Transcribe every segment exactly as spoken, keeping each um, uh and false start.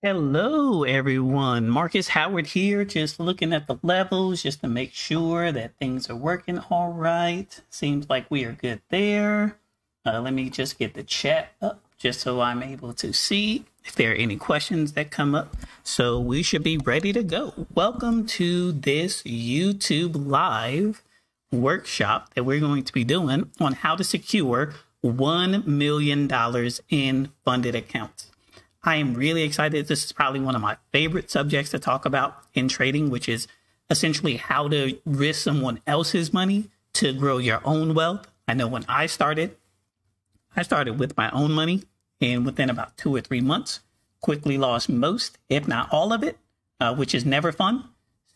Hello everyone, Marcus Howard here, just looking at the levels just to make sure that things are working all right. Seems like we are good there. Uh, let me just get the chat up just so I'm able to see if there are any questions that come up. So we should be ready to go. Welcome to this YouTube live workshop that we're going to be doing on how to secure one million dollars in funded accounts. I am really excited. This is probably one of my favorite subjects to talk about in trading, which is essentially how to risk someone else's money to grow your own wealth. I know when I started, I started with my own money, and within about two or three months, quickly lost most, if not all of it, uh, which is never fun.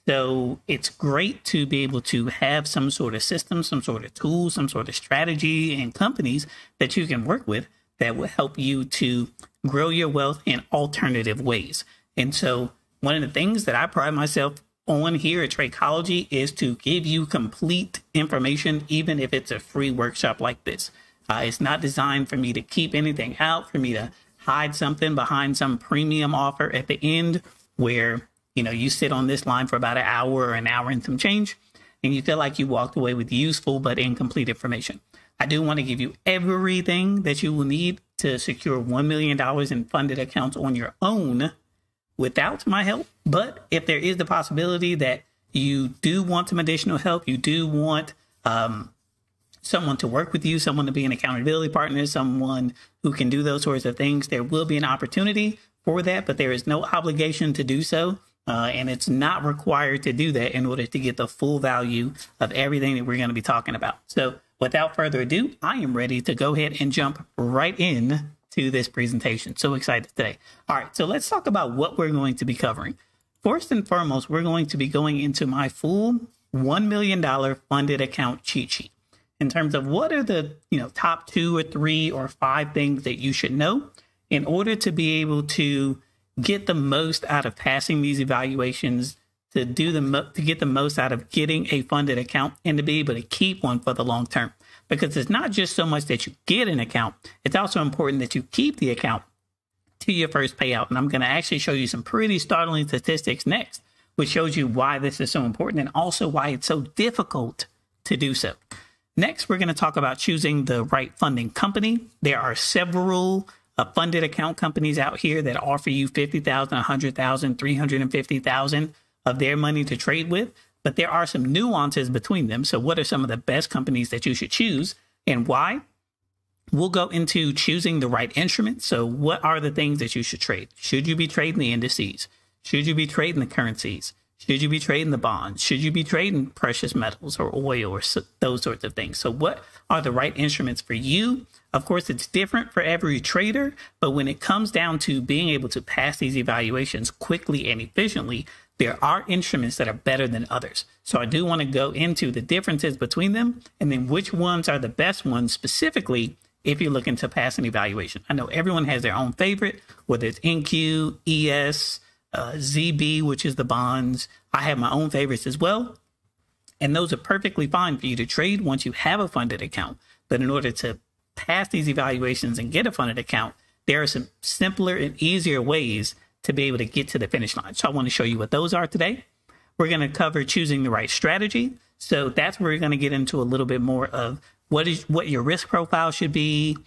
So it's great to be able to have some sort of system, some sort of tool, some sort of strategy, and companies that you can work with that will help you to grow your wealth in alternative ways. And so one of the things that I pride myself on here at Tradechology is to give you complete information, even if it's a free workshop like this. Uh, it's not designed for me to keep anything out, for me to hide something behind some premium offer at the end where, you know, you sit on this line for about an hour or an hour and some change, and you feel like you walked away with useful but incomplete information. I do want to give you everything that you will need to secure one million dollars in funded accounts on your own without my help. But if there is the possibility that you do want some additional help, you do want um, someone to work with you, someone to be an accountability partner, someone who can do those sorts of things, there will be an opportunity for that, but there is no obligation to do so. Uh, and it's not required to do that in order to get the full value of everything that we're going to be talking about. So without further ado, I am ready to go ahead and jump right in to this presentation. So excited today. All right, so let's talk about what we're going to be covering. First and foremost, we're going to be going into my full one million dollar funded account cheat sheet in terms of what are the, you know, top two or three or five things that you should know in order to be able to get the most out of passing these evaluations, to do the mo to get the most out of getting a funded account, and to be able to keep one for the long term. Because it's not just so much that you get an account, it's also important that you keep the account to your first payout. And I'm going to actually show you some pretty startling statistics next, which shows you why this is so important and also why it's so difficult to do so. Next, we're going to talk about choosing the right funding company. There are several Uh, funded account companies out here that offer you fifty thousand dollars, one hundred thousand dollars, three hundred fifty thousand dollars of their money to trade with, but there are some nuances between them. So what are some of the best companies that you should choose and why? We'll go into choosing the right instrument. So what are the things that you should trade? Should you be trading the indices? Should you be trading the currencies? Should you be trading the bonds? Should you be trading precious metals or oil or so, those sorts of things? So what are the right instruments for you? Of course, it's different for every trader, but when it comes down to being able to pass these evaluations quickly and efficiently, there are instruments that are better than others. So I do want to go into the differences between them and then which ones are the best ones specifically if you're looking to pass an evaluation. I know everyone has their own favorite, whether it's N Q, E S, Uh, Z B, which is the bonds. I have my own favorites as well. And those are perfectly fine for you to trade once you have a funded account. But in order to pass these evaluations and get a funded account, there are some simpler and easier ways to be able to get to the finish line. So I want to show you what those are today. We're going to cover choosing the right strategy. So that's where we're going to get into a little bit more of what is what your risk profile should be.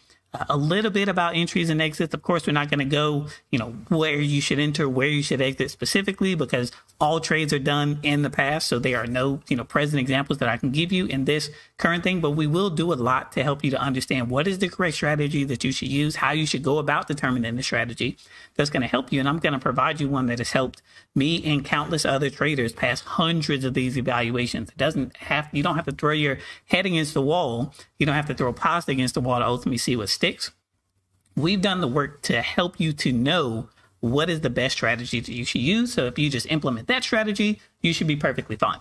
A little bit about entries and exits. Of course, we're not going to go, you know, where you should enter, where you should exit specifically, because all trades are done in the past. So there are no, you know, present examples that I can give you in this current thing, but we will do a lot to help you to understand what is the correct strategy that you should use, how you should go about determining the strategy that's going to help you. And I'm going to provide you one that has helped me and countless other traders pass hundreds of these evaluations. It doesn't have, you don't have to throw your head against the wall. You don't have to throw pasta against the wall to ultimately see what sticks. We've done the work to help you to know what is the best strategy that you should use. So if you just implement that strategy, you should be perfectly fine.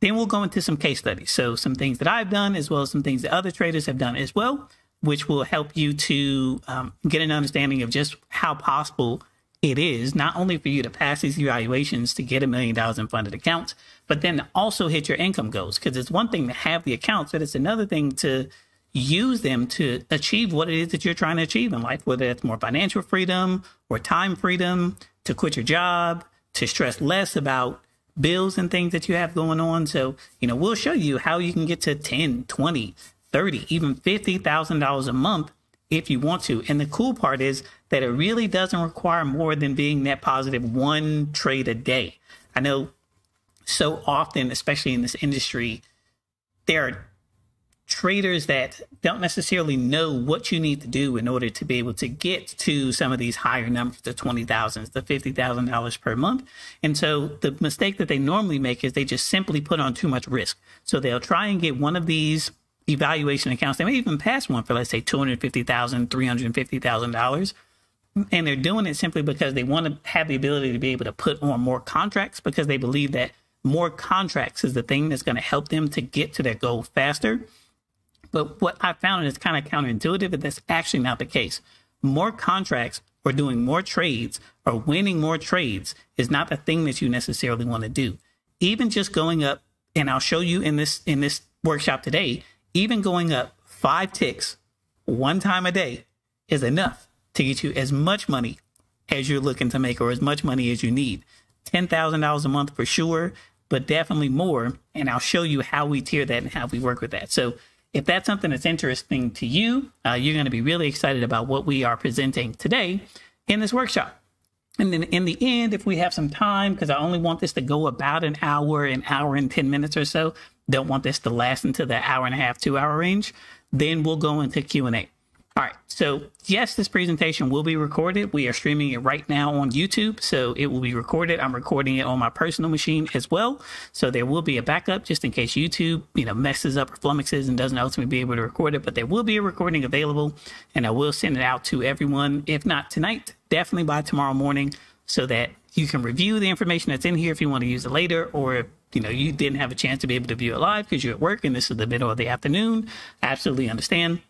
Then we'll go into some case studies. So some things that I've done, as well as some things that other traders have done as well, which will help you to um, get an understanding of just how possible it is not only for you to pass these evaluations to get a million dollars in funded accounts, but then also hit your income goals. Because it's one thing to have the accounts, but it's another thing to use them to achieve what it is that you're trying to achieve in life, whether it's more financial freedom or time freedom, to quit your job, to stress less about bills and things that you have going on. So, you know, we'll show you how you can get to ten, twenty, thirty, even fifty thousand dollars a month if you want to. And the cool part is that it really doesn't require more than being net positive one trade a day. I know so often, especially in this industry, there are traders that don't necessarily know what you need to do in order to be able to get to some of these higher numbers, the twenty thousand dollars, the fifty thousand dollars per month. And so the mistake that they normally make is they just simply put on too much risk. So they'll try and get one of these evaluation accounts. They may even pass one for, let's say, two hundred fifty thousand dollars, three hundred fifty thousand dollars. And they're doing it simply because they want to have the ability to be able to put on more contracts, because they believe that more contracts is the thing that's going to help them to get to their goal faster. But what I found is kind of counterintuitive, but that's actually not the case. More contracts or doing more trades or winning more trades is not the thing that you necessarily want to do. Even just going up, and I'll show you in this in this workshop today, even going up five ticks one time a day is enough to get you as much money as you're looking to make, or as much money as you need. ten thousand dollars a month for sure, but definitely more. And I'll show you how we tier that and how we work with that. So if that's something that's interesting to you, uh, you're going to be really excited about what we are presenting today in this workshop. And then in the end, if we have some time, because I only want this to go about an hour, an hour and ten minutes or so, don't want this to last into the hour and a half, two hour range, then we'll go into Q and A. All right. So yes, this presentation will be recorded. We are streaming it right now on YouTube, so it will be recorded. I'm recording it on my personal machine as well, so there will be a backup just in case YouTube, you know, messes up or flummoxes and doesn't ultimately be able to record it. But there will be a recording available, and I will send it out to everyone. If not tonight, definitely by tomorrow morning, so that you can review the information that's in here if you want to use it later, or if, you know, you didn't have a chance to be able to view it live because you're at work and this is the middle of the afternoon. I absolutely understand.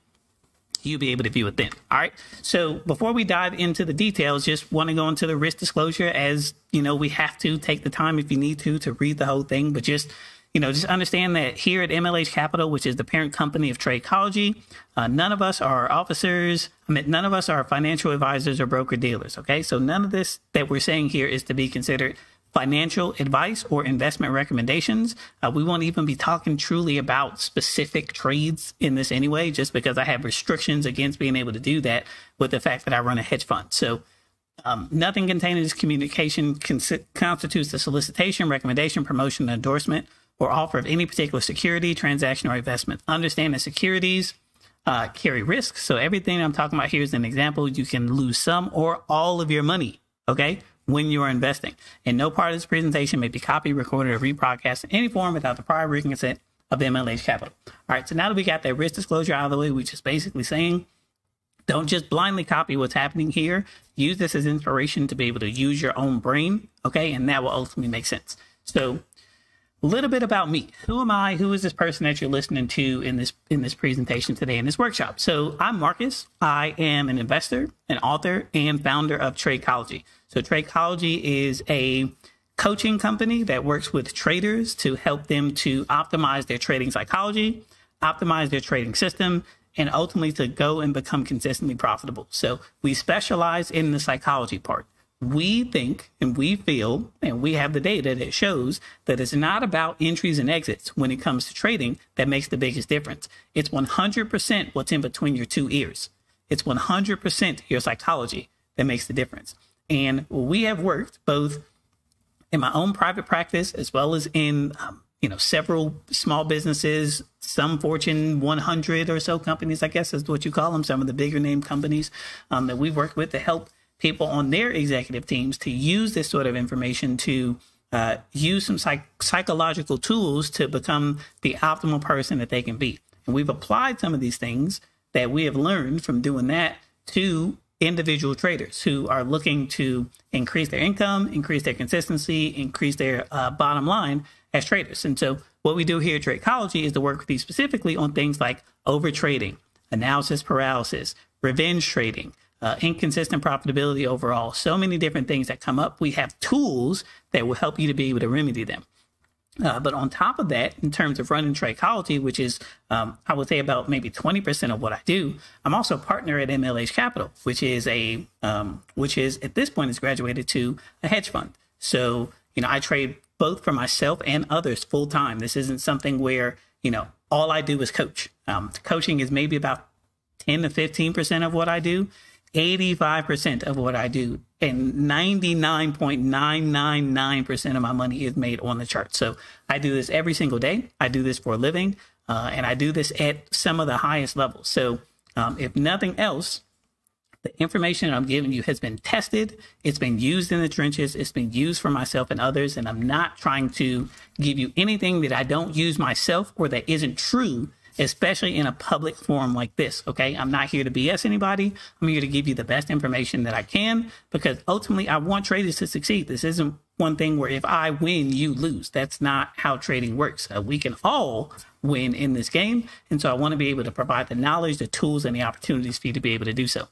You'll be able to view it then. All right. So before we dive into the details, just want to go into the risk disclosure. As you know, we have to take the time if you need to, to read the whole thing, but just, you know, just understand that here at M L H Capital, which is the parent company of Tradechology, uh, none of us are officers. I mean, none of us are financial advisors or broker dealers. Okay. So none of this that we're saying here is to be considered financial advice or investment recommendations. Uh, we won't even be talking truly about specific trades in this anyway, just because I have restrictions against being able to do that with the fact that I run a hedge fund. So um, nothing contained in this communication cons constitutes the solicitation, recommendation, promotion, endorsement, or offer of any particular security, transaction, or investment. Understand that securities uh, carry risk. So everything I'm talking about here is an example. You can lose some or all of your money, okay, when you are investing. And no part of this presentation may be copied, recorded, or rebroadcast in any form without the prior written consent of M L H Capital. All right, so now that we got that risk disclosure out of the way, we're just basically saying, don't just blindly copy what's happening here. Use this as inspiration to be able to use your own brain, okay? And that will ultimately make sense. So a little bit about me. Who am I? Who is this person that you're listening to in this in this presentation today, in this workshop? So I'm Marcus. I am an investor, an author, and founder of Tradechology. So Tradechology is a coaching company that works with traders to help them to optimize their trading psychology, optimize their trading system, and ultimately to go and become consistently profitable. So we specialize in the psychology part. We think and we feel and we have the data that shows that it's not about entries and exits when it comes to trading that makes the biggest difference. It's one hundred percent what's in between your two ears. It's one hundred percent your psychology that makes the difference. And we have worked both in my own private practice as well as in, um, you know, several small businesses, some Fortune one hundred or so companies, I guess is what you call them, some of the bigger name companies um, that we've worked with to help people on their executive teams to use this sort of information to uh, use some psych psychological tools to become the optimal person that they can be. And we've applied some of these things that we have learned from doing that to individual traders who are looking to increase their income, increase their consistency, increase their uh, bottom line as traders. And so what we do here at Tradechology is to work with these specifically on things like over trading, analysis paralysis, revenge trading, Uh, inconsistent profitability overall. So many different things that come up. We have tools that will help you to be able to remedy them. Uh, but on top of that, in terms of running Tradechology, which is, um, I would say about maybe twenty percent of what I do, I'm also a partner at M L H Capital, which is a, um, which is at this point is graduated to a hedge fund. So, you know, I trade both for myself and others full time. This isn't something where, you know, all I do is coach. Um, coaching is maybe about ten to fifteen percent of what I do. eighty-five percent of what I do and ninety-nine point nine nine nine percent of my money is made on the chart. So I do this every single day. I do this for a living, uh, and I do this at some of the highest levels. So um, if nothing else, the information I'm giving you has been tested. It's been used in the trenches. It's been used for myself and others. And I'm not trying to give you anything that I don't use myself or that isn't true, especially in a public forum like this, okay? I'm not here to B S anybody. I'm here to give you the best information that I can because ultimately I want traders to succeed. This isn't one thing where if I win, you lose. That's not how trading works. Uh, we can all win in this game. And so I wanna be able to provide the knowledge, the tools, and the opportunities for you to be able to do so.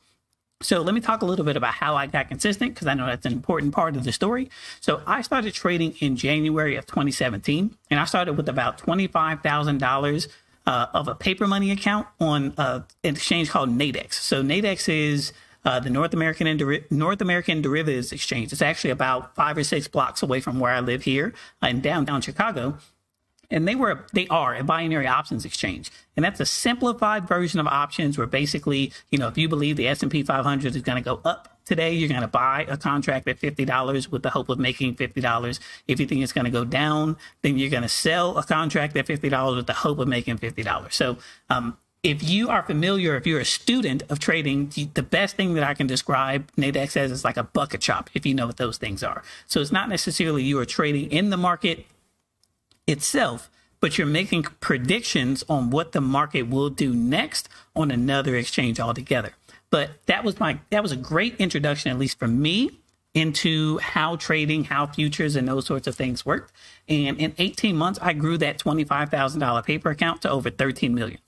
So let me talk a little bit about how I got consistent because I know that's an important part of the story. So I started trading in January of twenty seventeen, and I started with about twenty-five thousand dollars Uh, of a paper money account on uh, an exchange called Nadex. So Nadex is uh, the North American and Deri North American Derivatives Exchange. It's actually about five or six blocks away from where I live here in downtown Chicago. And they were, they are a binary options exchange. And that's a simplified version of options where basically, you know, if you believe the S and P five hundred is going to go up today, you're going to buy a contract at fifty dollars with the hope of making fifty dollars. If you think it's going to go down, then you're going to sell a contract at fifty dollars with the hope of making fifty dollars. So um, if you are familiar, if you're a student of trading, the best thing that I can describe Nadex as is like a bucket shop, if you know what those things are. So it's not necessarily you are trading in the market itself, but you're making predictions on what the market will do next on another exchange altogether. But that was my, that was a great introduction, at least for me, into how trading, how futures and those sorts of things worked. And in eighteen months, I grew that twenty-five thousand dollar paper account to over thirteen million.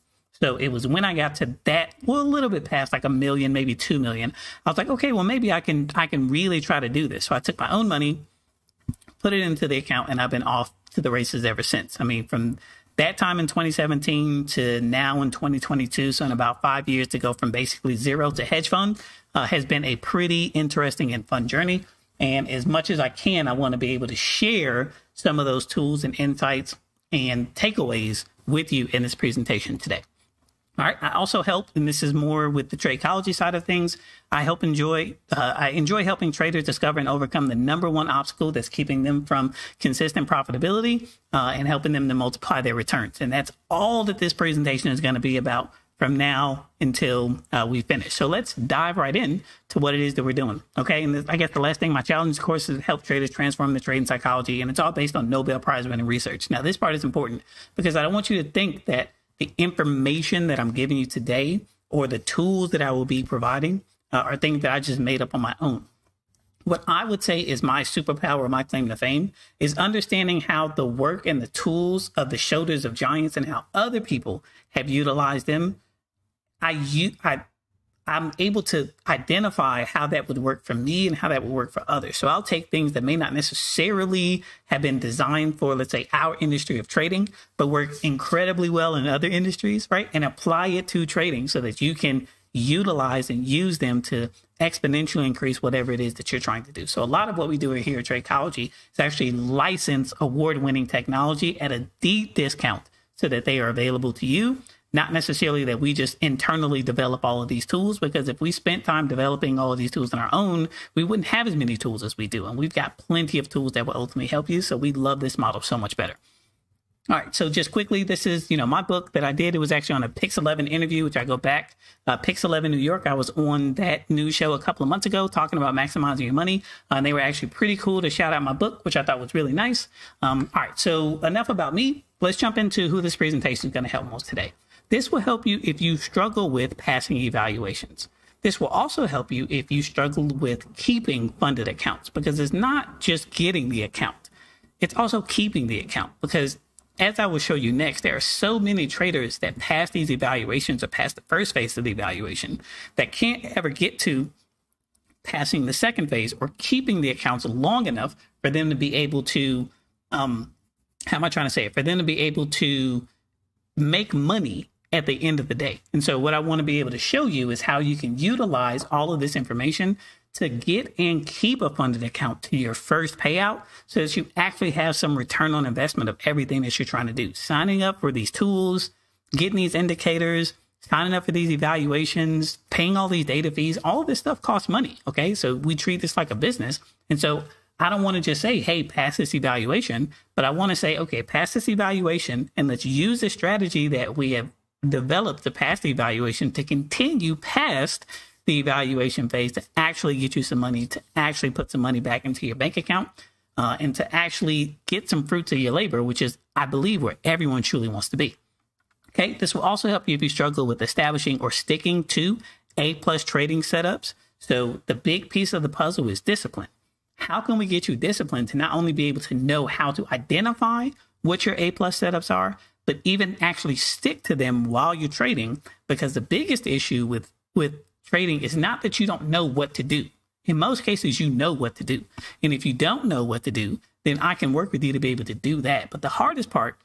So it was when I got to that, well, a little bit past like a million, maybe two million. I was like, okay, well, maybe I can, I can really try to do this. So I took my own money, put it into the account, and I've been off to the races ever since. I mean, from that time in twenty seventeen to now in twenty twenty-two, so in about five years to go from basically zero to hedge fund, uh, has been a pretty interesting and fun journey. And as much as I can, I want to be able to share some of those tools and insights and takeaways with you in this presentation today. All right. I also help, and this is more with the Tradechology side of things. I help enjoy, uh, I enjoy helping traders discover and overcome the number one obstacle that's keeping them from consistent profitability uh, and helping them to multiply their returns. And that's all that this presentation is going to be about from now until uh, we finish. So let's dive right in to what it is that we're doing. Okay. And I guess the last thing, my challenge course is help traders transform the trade in psychology. And it's all based on Nobel Prize winning research. Now, this part is important because I don't want you to think that the information that I'm giving you today or the tools that I will be providing uh, are things that I just made up on my own. What I would say is my superpower, my claim to fame, is understanding how the work and the tools of the shoulders of giants and how other people have utilized them. I, I, I'm able to identify how that would work for me and how that would work for others. So I'll take things that may not necessarily have been designed for, let's say, our industry of trading, but work incredibly well in other industries, right? And apply it to trading so that you can utilize and use them to exponentially increase whatever it is that you're trying to do. So a lot of what we do here at Tradechology is actually licensed award-winning technology at a deep discount so that they are available to you. Not necessarily that we just internally develop all of these tools, because if we spent time developing all of these tools on our own, we wouldn't have as many tools as we do. And we've got plenty of tools that will ultimately help you. So we love this model so much better. All right. So just quickly, this is, you know, my book that I did. It was actually on a Pix eleven interview, which I go back. Uh, Pix eleven New York. I was on that news show a couple of months ago talking about maximizing your money. Uh, and they were actually pretty cool to shout out my book, which I thought was really nice. Um, all right. So enough about me. Let's jump into who this presentation is going to help most today. This will help you if you struggle with passing evaluations. This will also help you if you struggle with keeping funded accounts, because it's not just getting the account. It's also keeping the account, because as I will show you next, there are so many traders that pass these evaluations or pass the first phase of the evaluation that can't ever get to passing the second phase or keeping the accounts long enough for them to be able to um, how am I trying to say it? For them to be able to make money at the end of the day. And so what I want to be able to show you is how you can utilize all of this information to get and keep a funded account to your first payout so that you actually have some return on investment of everything that you're trying to do. Signing up for these tools, getting these indicators, signing up for these evaluations, paying all these data fees, all of this stuff costs money, okay? So we treat this like a business. And so I don't want to just say, hey, pass this evaluation, but I want to say, okay, pass this evaluation and let's use the strategy that we have developed to pass the evaluation to continue past the evaluation phase to actually get you some money, to actually put some money back into your bank account, uh, and to actually get some fruits of your labor, which is, I believe, where everyone truly wants to be. Okay, this will also help you if you struggle with establishing or sticking to A plus trading setups. So the big piece of the puzzle is discipline. How can we get you disciplined to not only be able to know how to identify what your A plus setups are, but even actually stick to them while you're trading? Because the biggest issue with, with trading is not that you don't know what to do. In most cases, you know what to do. And if you don't know what to do, then I can work with you to be able to do that. But the hardest part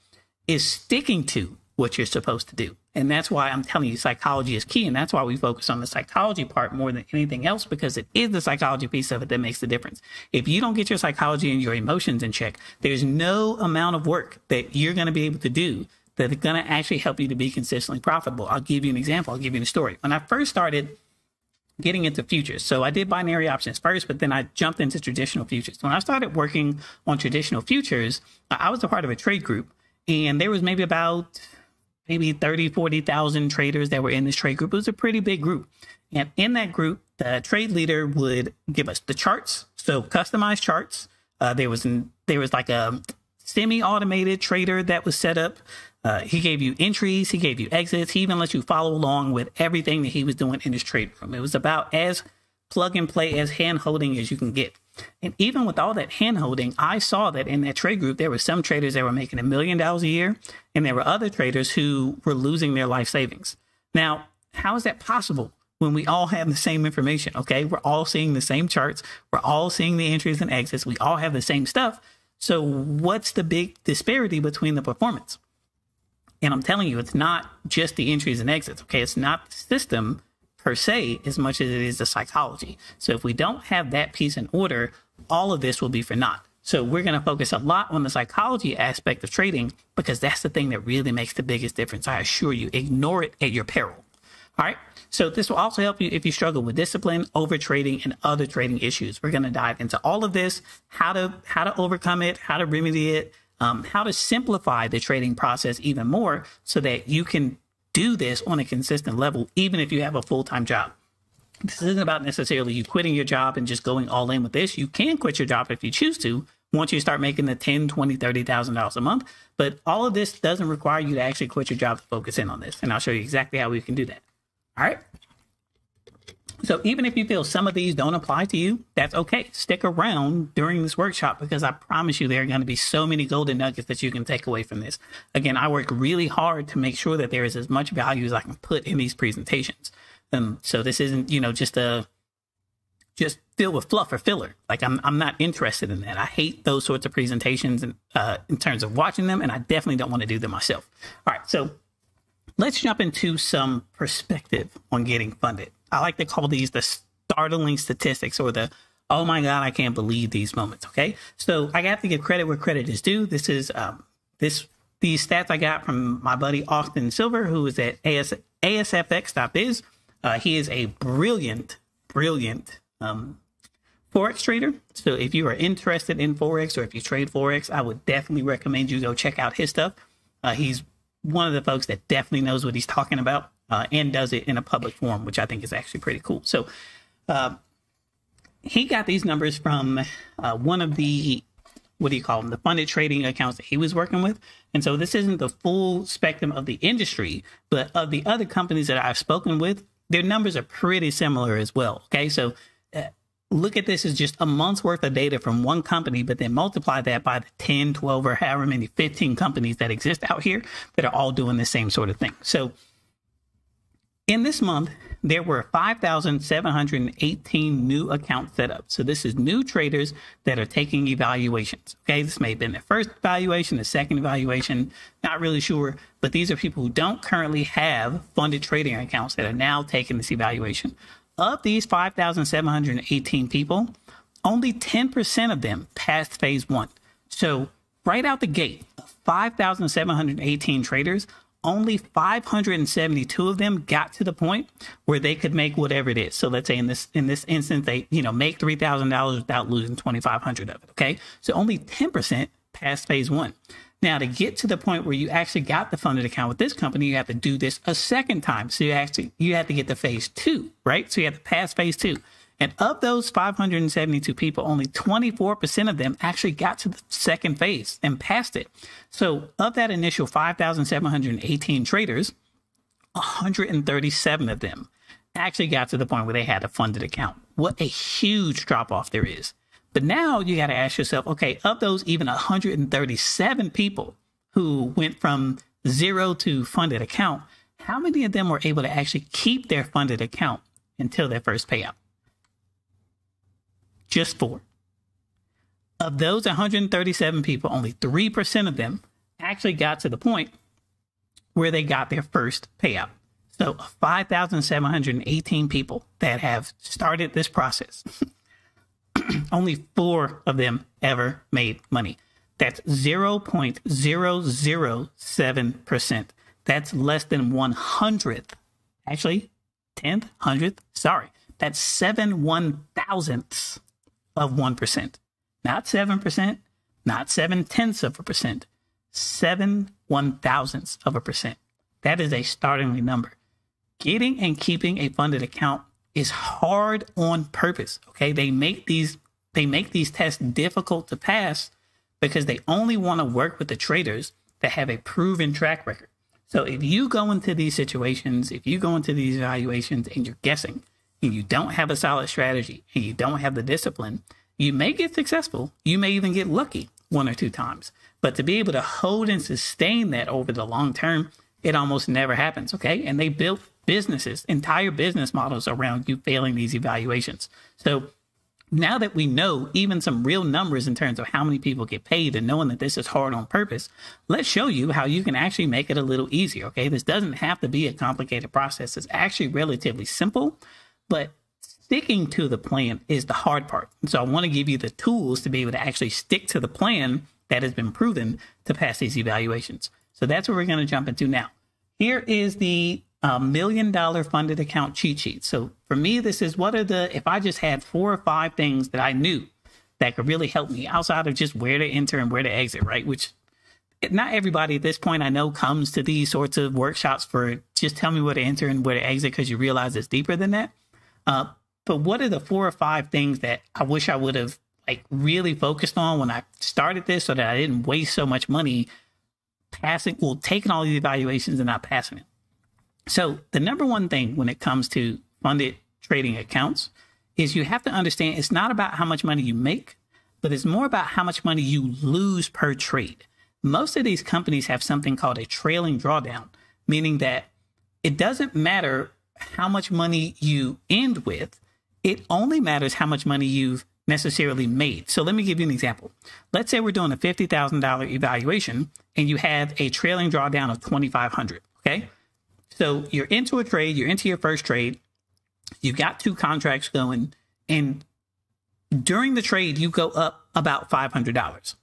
is sticking to what you're supposed to do. And that's why I'm telling you psychology is key. And that's why we focus on the psychology part more than anything else, because it is the psychology piece of it that makes the difference. If you don't get your psychology and your emotions in check, there's no amount of work that you're going to be able to do that is going to actually help you to be consistently profitable. I'll give you an example. I'll give you a story. When I first started getting into futures, so I did binary options first, but then I jumped into traditional futures. When I started working on traditional futures, I was a part of a trade group, and there was maybe about maybe thirty, forty thousand traders that were in this trade group. It was a pretty big group. And in that group, the trade leader would give us the charts, so customized charts. Uh, there was an, there was like a semi-automated trader that was set up. Uh, he gave you entries. He gave you exits. He even let you follow along with everything that he was doing in his trade room. It was about as plug and play, as hand-holding as you can get. And even with all that hand-holding, I saw that in that trade group, there were some traders that were making a million dollars a year, and there were other traders who were losing their life savings. Now, how is that possible when we all have the same information? Okay, we're all seeing the same charts. We're all seeing the entries and exits. We all have the same stuff. So what's the big disparity between the performance? And I'm telling you, it's not just the entries and exits. Okay, it's not the system per se, as much as it is the psychology. So if we don't have that piece in order, all of this will be for naught. So we're going to focus a lot on the psychology aspect of trading, because that's the thing that really makes the biggest difference. I assure you, ignore it at your peril. All right. So this will also help you if you struggle with discipline, over trading, and other trading issues. We're going to dive into all of this, how to, how to overcome it, how to remedy it, um, how to simplify the trading process even more so that you can do this on a consistent level, even if you have a full-time job. This isn't about necessarily you quitting your job and just going all in with this. You can quit your job if you choose to once you start making the ten, twenty, thirty thousand dollars a month. But all of this doesn't require you to actually quit your job to focus in on this. And I'll show you exactly how we can do that. All right. So even if you feel some of these don't apply to you, that's okay. Stick around during this workshop, because I promise you there are going to be so many golden nuggets that you can take away from this. Again, I work really hard to make sure that there is as much value as I can put in these presentations. Um, so this isn't, you know, just a, just fill with fluff or filler. Like I'm, I'm not interested in that. I hate those sorts of presentations in, uh, in terms of watching them, and I definitely don't want to do them myself. All right. So let's jump into some perspective on getting funded. I like to call these the startling statistics, or the, oh my God, I can't believe these moments. Okay. So I have to give credit where credit is due. This is, um, this, these stats I got from my buddy, Austin Silver, who is at A S F X dot biz. Uh, he is a brilliant, brilliant, um, Forex trader. So if you are interested in Forex, or if you trade Forex, I would definitely recommend you go check out his stuff. Uh, he's one of the folks that definitely knows what he's talking about. Uh, and does it in a public forum, which I think is actually pretty cool. So uh, he got these numbers from uh, one of the, what do you call them, the funded trading accounts that he was working with. And so this isn't the full spectrum of the industry, but of the other companies that I've spoken with, their numbers are pretty similar as well. Okay, so uh, look at this as just a month's worth of data from one company, but then multiply that by the ten, twelve, or however many fifteen companies that exist out here that are all doing the same sort of thing. So in this month, there were five thousand seven hundred eighteen new account setups. So this is new traders that are taking evaluations. Okay, this may have been their first evaluation, the second evaluation, not really sure, but these are people who don't currently have funded trading accounts that are now taking this evaluation. Of these five thousand seven hundred eighteen people, only ten percent of them passed phase one. So right out the gate, five thousand seven hundred eighteen traders, only five hundred seventy-two of them got to the point where they could make whatever it is. So let's say in this in this instance, they you know make three thousand dollars without losing twenty-five hundred dollars of it. Okay, so only ten percent passed phase one. Now, to get to the point where you actually got the funded account with this company, you have to do this a second time. So you actually you have to get to phase two, right? So you have to pass phase two. And of those five hundred seventy-two people, only twenty-four percent of them actually got to the second phase and passed it. So of that initial five thousand seven hundred eighteen traders, one hundred thirty-seven of them actually got to the point where they had a funded account. What a huge drop-off there is. But now you got to ask yourself, okay, of those even one hundred thirty-seven people who went from zero to funded account, how many of them were able to actually keep their funded account until their first payout? Just four. Of those one hundred thirty-seven people, only three percent of them actually got to the point where they got their first payout. So five thousand seven hundred eighteen people that have started this process, only four of them ever made money. That's zero point zero zero seven percent. That's less than one hundredth, actually, tenth, hundredth, sorry. That's seven one thousandths of one percent, not seven percent, not seven tenths of a percent, seven one thousandths of a percent. That is a startling number. Getting and keeping a funded account is hard on purpose. Okay, they make these they make these tests difficult to pass because they only want to work with the traders that have a proven track record. So if you go into these situations, if you go into these evaluations and you're guessing, and you don't have a solid strategy, and you don't have the discipline, you may get successful. You may even get lucky one or two times. But to be able to hold and sustain that over the long term, it almost never happens, okay? And they built businesses, entire business models around you failing these evaluations. So now that we know even some real numbers in terms of how many people get paid and knowing that this is hard on purpose, let's show you how you can actually make it a little easier, okay? This doesn't have to be a complicated process. It's actually relatively simple. But sticking to the plan is the hard part. And so I want to give you the tools to be able to actually stick to the plan that has been proven to pass these evaluations. So that's what we're going to jump into now. Here is the uh, million dollar funded account cheat sheet. So for me, this is what are the, if I just had four or five things that I knew that could really help me outside of just where to enter and where to exit, right? Which not everybody at this point I know comes to these sorts of workshops for just tell me where to enter and where to exit because you realize it's deeper than that. Uh, but what are the four or five things that I wish I would have like really focused on when I started this so that I didn't waste so much money passing, well, taking all these evaluations and not passing it. So the number one thing when it comes to funded trading accounts is you have to understand it's not about how much money you make, but it's more about how much money you lose per trade. Most of these companies have something called a trailing drawdown, meaning that it doesn't matter how much money you end with, it only matters how much money you've necessarily made. So let me give you an example. Let's say we're doing a fifty thousand dollar evaluation and you have a trailing drawdown of twenty-five hundred dollars, okay? So you're into a trade, you're into your first trade, you've got two contracts going, and during the trade, you go up about five hundred dollars.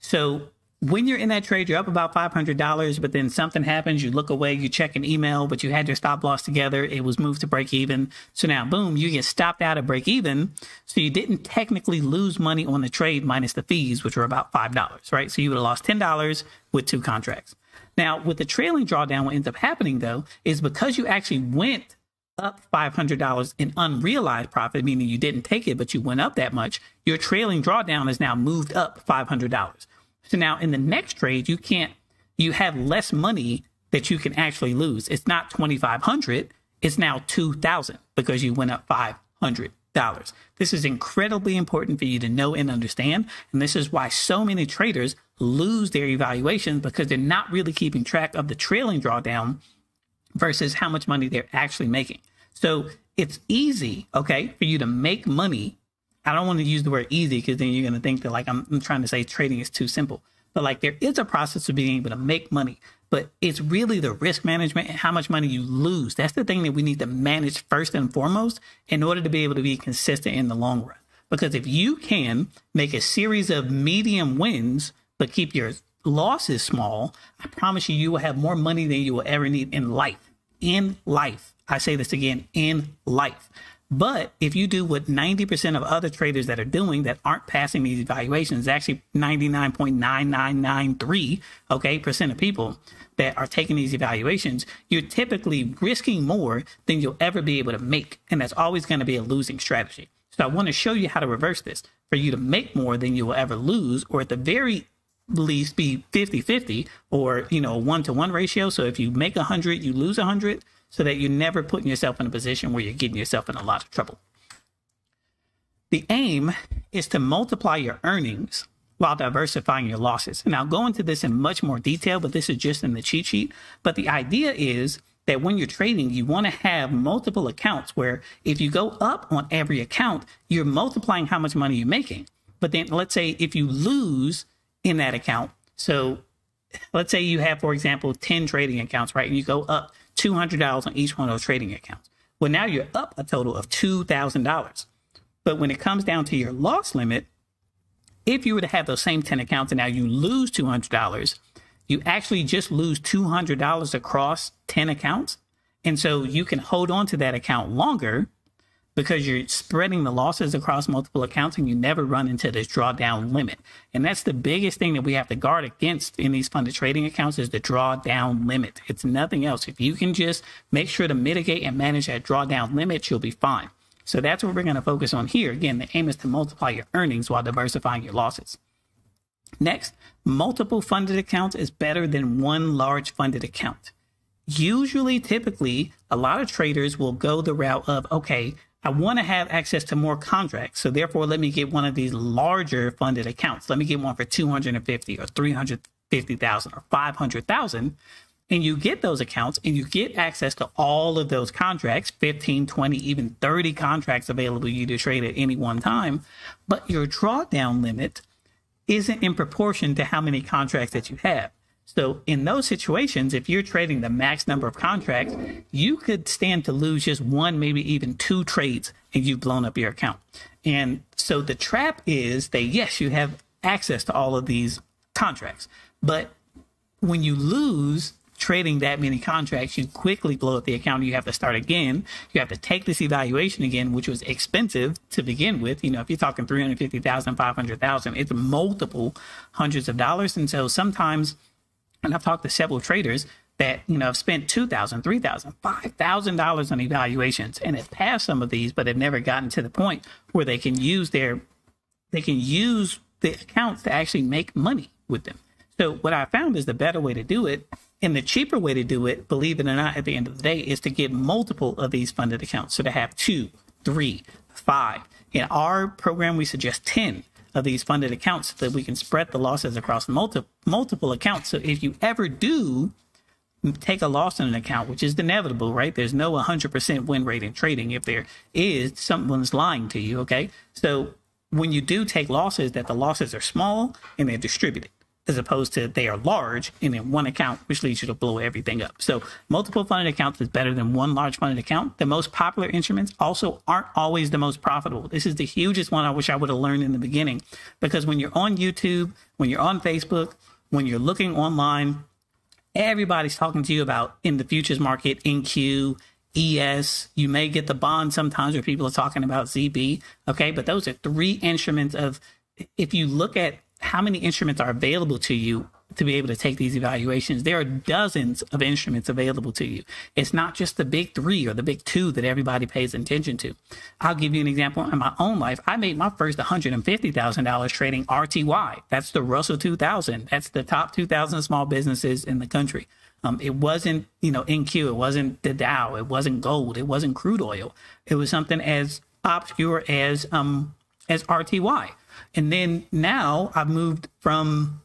So when you're in that trade, you're up about five hundred dollars, but then something happens, you look away, you check an email, but you had your stop loss together, it was moved to break even. So now, boom, you get stopped out at break even. So you didn't technically lose money on the trade minus the fees, which were about five dollars, right? So you would have lost ten dollars with two contracts. Now, with the trailing drawdown, what ends up happening, though, is because you actually went up five hundred dollars in unrealized profit, meaning you didn't take it, but you went up that much, your trailing drawdown is now moved up five hundred dollars. So now in the next trade, you can't, you have less money that you can actually lose. It's not twenty-five hundred, it's now two thousand because you went up five hundred dollars. This is incredibly important for you to know and understand. And this is why so many traders lose their evaluations because they're not really keeping track of the trailing drawdown versus how much money they're actually making. So it's easy, okay, for you to make money. I don't want to use the word easy because then you're going to think that like I'm, I'm trying to say trading is too simple. But like there is a process to being able to make money, but it's really the risk management and how much money you lose. That's the thing that we need to manage first and foremost in order to be able to be consistent in the long run. Because if you can make a series of medium wins, but keep your losses small, I promise you, you will have more money than you will ever need in life. In life. I say this again, in life. But if you do what ninety percent of other traders that are doing that aren't passing these evaluations, actually ninety-nine point nine nine nine three, okay, percent of people that are taking these evaluations, you're typically risking more than you'll ever be able to make. And that's always going to be a losing strategy. So I want to show you how to reverse this for you to make more than you will ever lose, or at the very least be fifty fifty or, you know, one to one ratio. So if you make one hundred, you lose one hundred. So that you're never putting yourself in a position where you're getting yourself in a lot of trouble. The aim is to multiply your earnings while diversifying your losses. And I'll go into this in much more detail, but this is just in the cheat sheet. But the idea is that when you're trading, you want to have multiple accounts where if you go up on every account, you're multiplying how much money you're making. But then let's say if you lose in that account, so let's say you have, for example, ten trading accounts, right? And you go up two hundred dollars on each one of those trading accounts. Well, now you're up a total of two thousand dollars. But when it comes down to your loss limit, if you were to have those same ten accounts and now you lose two hundred dollars, you actually just lose two hundred dollars across ten accounts. And so you can hold on to that account longer because you're spreading the losses across multiple accounts and you never run into this drawdown limit. And that's the biggest thing that we have to guard against in these funded trading accounts is the drawdown limit. It's nothing else. If you can just make sure to mitigate and manage that drawdown limit, you'll be fine. So that's what we're going to focus on here. Again, the aim is to multiply your earnings while diversifying your losses. Next, multiple funded accounts is better than one large funded account. Usually, typically, a lot of traders will go the route of, okay, I want to have access to more contracts, so therefore let me get one of these larger funded accounts. Let me get one for two hundred fifty thousand dollars or three hundred fifty thousand dollars or five hundred thousand dollars, and you get those accounts and you get access to all of those contracts, fifteen, twenty, even thirty contracts available to you to trade at any one time, but your drawdown limit isn't in proportion to how many contracts that you have. So in those situations, if you're trading the max number of contracts, you could stand to lose just one, maybe even two trades, and you've blown up your account. And so the trap is that, yes, you have access to all of these contracts, but when you lose trading that many contracts, you quickly blow up the account. You have to start again. You have to take this evaluation again, which was expensive to begin with. You know, if you're talking three hundred fifty thousand dollars, five hundred thousand dollars, it's multiple hundreds of dollars. And so sometimes, and I've talked to several traders that, you know, have spent two thousand dollars, three thousand dollars, five thousand dollars on evaluations and have passed some of these, but have never gotten to the point where they can use their, they can use the accounts to actually make money with them. So what I found is the better way to do it and the cheaper way to do it, believe it or not, at the end of the day, is to get multiple of these funded accounts. So to have two, three, five. In our program, we suggest ten. Of these funded accounts so that we can spread the losses across multi multiple accounts. So if you ever do take a loss in an account, which is inevitable, right? There's no one hundred percent win rate in trading. If there is, someone's lying to you, okay? So when you do take losses, that the losses are small and they're distributed as opposed to they are large and in one account, which leads you to blow everything up. So multiple funded accounts is better than one large funded account. The most popular instruments also aren't always the most profitable. This is the hugest one I wish I would have learned in the beginning, because when you're on YouTube, when you're on Facebook, when you're looking online, everybody's talking to you about in the futures market, N Q, E S, you may get the bond sometimes where people are talking about Z B, okay? But those are three instruments of, if you look at how many instruments are available to you to be able to take these evaluations, there are dozens of instruments available to you. It's not just the big three or the big two that everybody pays attention to. I'll give you an example in my own life. I made my first one hundred fifty thousand dollars trading R T Y. That's the Russell two thousand. That's the top two thousand small businesses in the country. Um, it wasn't, you know, N Q. It wasn't the Dow. It wasn't gold. It wasn't crude oil. It was something as obscure as, um, as R T Y. And then now I've moved from,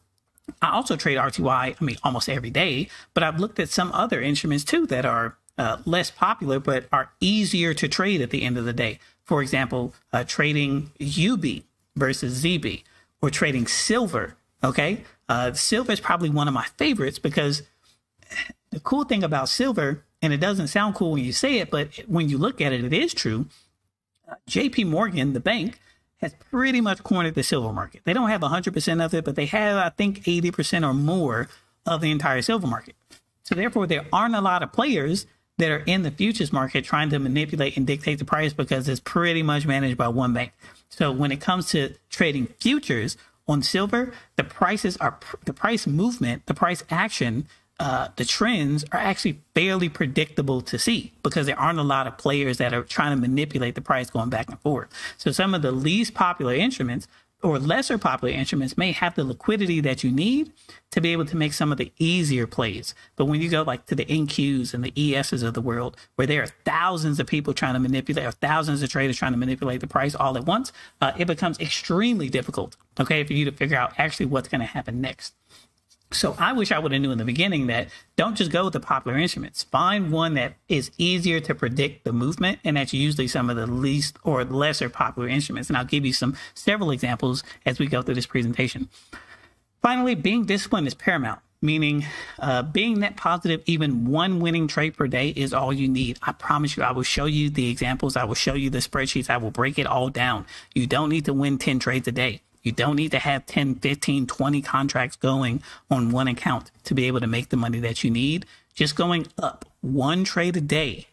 I also trade R T Y, I mean, almost every day, but I've looked at some other instruments too that are uh, less popular but are easier to trade at the end of the day. For example, uh, trading U B versus Z B or trading silver. Okay, uh, silver is probably one of my favorites because the cool thing about silver, and it doesn't sound cool when you say it, but when you look at it, it is true. Uh, J P Morgan, the bank, has pretty much cornered the silver market. They don't have one hundred percent of it, but they have, I think, eighty percent or more of the entire silver market. So therefore, there aren't a lot of players that are in the futures market trying to manipulate and dictate the price because it's pretty much managed by one bank. So when it comes to trading futures on silver, the prices are the price movement, the price action, uh, the trends are actually fairly predictable to see because there aren't a lot of players that are trying to manipulate the price going back and forth. So some of the least popular instruments or lesser popular instruments may have the liquidity that you need to be able to make some of the easier plays. But when you go like to the N Qs and the E Ss of the world, where there are thousands of people trying to manipulate or thousands of traders trying to manipulate the price all at once, uh, it becomes extremely difficult, okay, for you to figure out actually what's going to happen next. So I wish I would have knew in the beginning that don't just go with the popular instruments. Find one that is easier to predict the movement, and that's usually some of the least or lesser popular instruments. And I'll give you some several examples as we go through this presentation. Finally, being disciplined is paramount, meaning uh, being net positive, even one winning trade per day is all you need. I promise you, I will show you the examples. I will show you the spreadsheets. I will break it all down. You don't need to win ten trades a day. You don't need to have ten, fifteen, twenty contracts going on one account to be able to make the money that you need. Just going up one trade a day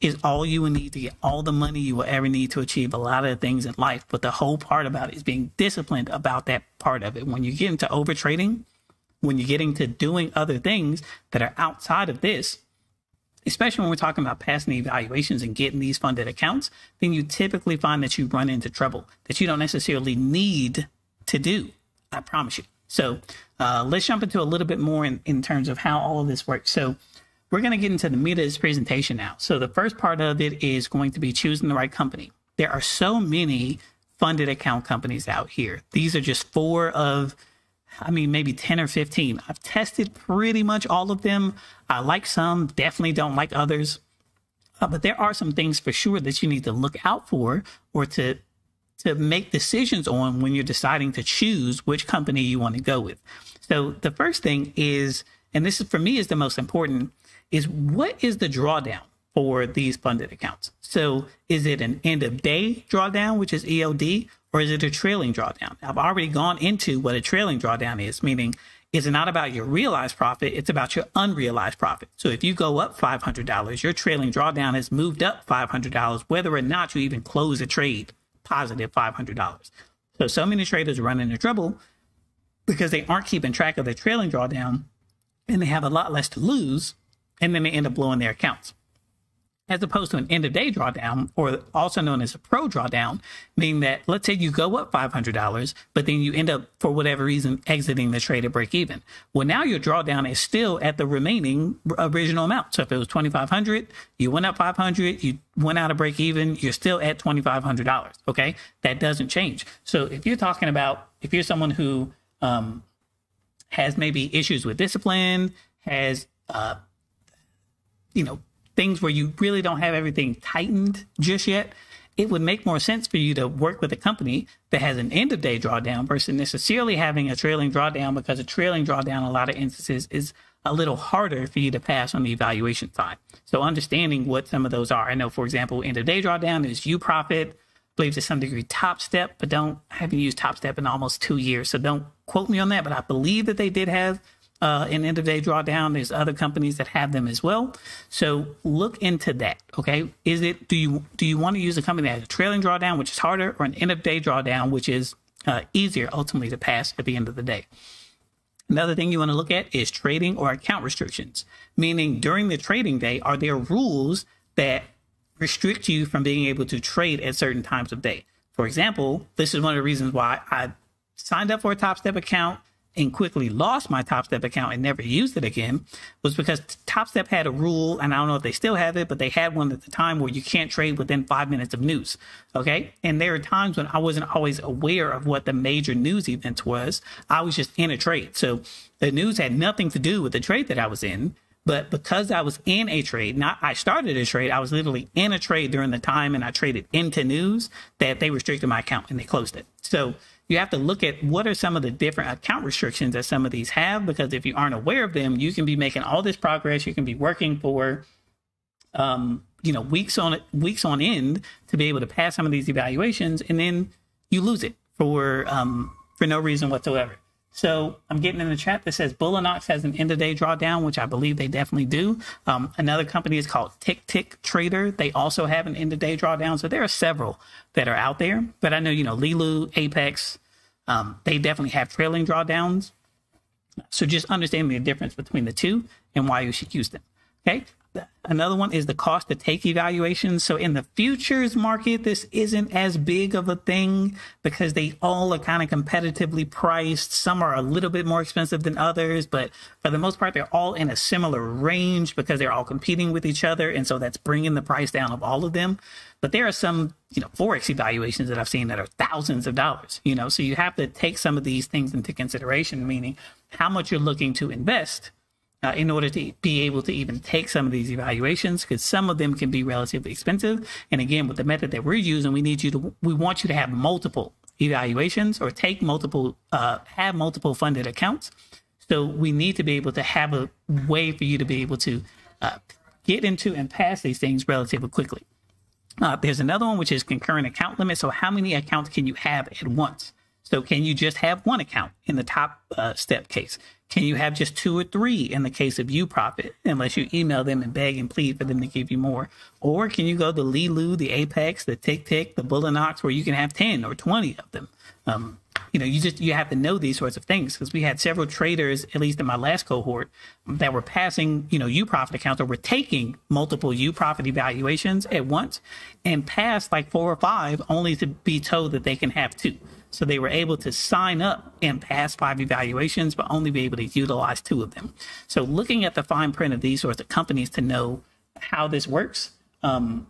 is all you will need to get all the money you will ever need to achieve a lot of the things in life. But the whole part about it is being disciplined about that part of it. When you get into overtrading, when you're getting to doing other things that are outside of this, especially when we're talking about passing the evaluations and getting these funded accounts, then you typically find that you run into trouble that you don't necessarily need to do. I promise you. So uh, let's jump into a little bit more in, in terms of how all of this works. So we're going to get into the meat of this presentation now. So the first part of it is going to be choosing the right company. There are so many funded account companies out here. These are just four of, I mean, maybe ten or fifteen. I've tested pretty much all of them. I like some, definitely don't like others. Uh, but there are some things for sure that you need to look out for or to, to make decisions on when you're deciding to choose which company you want to go with. So the first thing is, and this is for me is the most important, is what is the drawdown for these funded accounts? So is it an end of day drawdown, which is E O D? Or is it a trailing drawdown? I've already gone into what a trailing drawdown is, meaning it's not about your realized profit, it's about your unrealized profit. So if you go up five hundred dollars, your trailing drawdown has moved up five hundred dollars, whether or not you even close a trade positive five hundred dollars. So, so many traders run into trouble because they aren't keeping track of their trailing drawdown and they have a lot less to lose, and then they end up blowing their accounts. As opposed to an end-of-day drawdown, or also known as a pro drawdown, meaning that let's say you go up five hundred dollars, but then you end up, for whatever reason, exiting the trade at break-even. Well, now your drawdown is still at the remaining original amount. So if it was twenty-five hundred dollars, you went up five hundred dollars, you went out of break-even, you're still at twenty-five hundred dollars, okay? That doesn't change. So if you're talking about, if you're someone who um, has maybe issues with discipline, has, uh, you know, things where you really don't have everything tightened just yet, it would make more sense for you to work with a company that has an end of day drawdown versus necessarily having a trailing drawdown, because a trailing drawdown in a lot of instances is a little harder for you to pass on the evaluation side. So understanding what some of those are. I know, for example, end of day drawdown is UProfit, I believe to some degree Top Step, but don't, I haven't used Top Step in almost two years. So don't quote me on that, but I believe that they did have Uh, an end of day drawdown. There's other companies that have them as well. So look into that. Okay, is it do you do you want to use a company that has a trailing drawdown, which is harder, or an end of day drawdown, which is uh, easier ultimately to pass at the end of the day? Another thing you want to look at is trading or account restrictions, meaning during the trading day, are there rules that restrict you from being able to trade at certain times of day? For example, this is one of the reasons why I signed up for a Top Step account and quickly lost my Top Step account and never used it again, was because Top Step had a rule, and I don't know if they still have it, but they had one at the time where you can't trade within five minutes of news, okay? And there are times when I wasn't always aware of what the major news events was. I was just in a trade. So the news had nothing to do with the trade that I was in, But because I was in a trade, not I started a trade, I was literally in a trade during the time, and I traded into news that they restricted my account and they closed it. So you have to look at what are some of the different account restrictions that some of these have, because if you aren't aware of them, you can be making all this progress. You can be working for, um, you know, weeks on weeks on end to be able to pass some of these evaluations, and then you lose it for um, for no reason whatsoever. So I'm getting in the chat that says Bulenox has an end-of-day drawdown, which I believe they definitely do. Um, another company is called Tick Tick Trader. They also have an end-of-day drawdown. So there are several that are out there. But I know, you know, Leeloo, Apex, um, they definitely have trailing drawdowns. So just understanding the difference between the two and why you should use them. Okay. Another one is the cost to take evaluations. So in the futures market, this isn't as big of a thing because they all are kind of competitively priced. Some are a little bit more expensive than others, but for the most part, they're all in a similar range because they're all competing with each other. And so that's bringing the price down of all of them. But there are some, you know, Forex evaluations that I've seen that are thousands of dollars, you know, so you have to take some of these things into consideration, meaning how much you're looking to invest Uh, in order to be able to even take some of these evaluations, because some of them can be relatively expensive. And again, with the method that we're using, we need you to, we want you to have multiple evaluations or take multiple, uh, have multiple funded accounts. So we need to be able to have a way for you to be able to uh, get into and pass these things relatively quickly. Uh, there's another one, which is concurrent account limit. So how many accounts can you have at once? So can you just have one account in the Top uh, Step case? Can you have just two or three in the case of UProfit, unless you email them and beg and plead for them to give you more? Or can you go to Leeloo, the Apex, the Tick Tick, the Bulenox, where you can have ten or twenty of them? Um, you know, you just you have to know these sorts of things, because we had several traders, at least in my last cohort, that were passing, you know, UProfit accounts, or were taking multiple UProfit evaluations at once and passed like four or five, only to be told that they can have two. So they were able to sign up and pass five evaluations, but only be able to utilize two of them. So looking at the fine print of these sorts of companies to know how this works, um,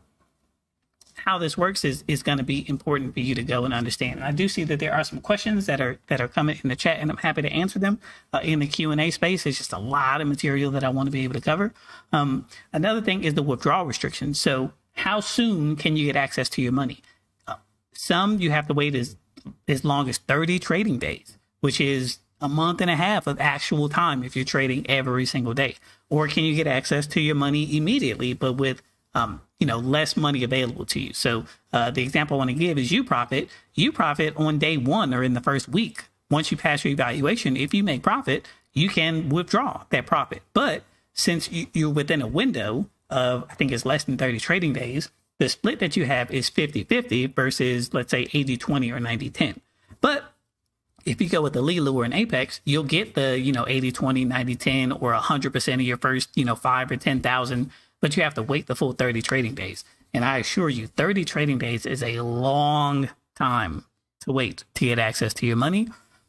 how this works is, is going to be important for you to go and understand. And I do see that there are some questions that are that are coming in the chat, and I'm happy to answer them uh, in the Q and A space. It's just a lot of material that I want to be able to cover. Um, another thing is the withdrawal restrictions. So how soon can you get access to your money? Uh, some you have to wait as as long as thirty trading days, which is a month and a half of actual time if you're trading every single day. Or can you get access to your money immediately, but with um, you know, less money available to you? So uh, the example I want to give is UProfit. UProfit on day one, or in the first week, once you pass your evaluation, if you make profit, you can withdraw that profit. But since you, you're within a window of, I think it's less than thirty trading days, the split that you have is fifty fifty versus, let's say, eighty twenty or ninety ten. But if you go with the Leeloo or an Apex, you'll get the, you know, eighty twenty, ninety ten, or one hundred percent of your first, you know, five or ten thousand, but you have to wait the full thirty trading days. And I assure you, thirty trading days is a long time to wait to get access to your money.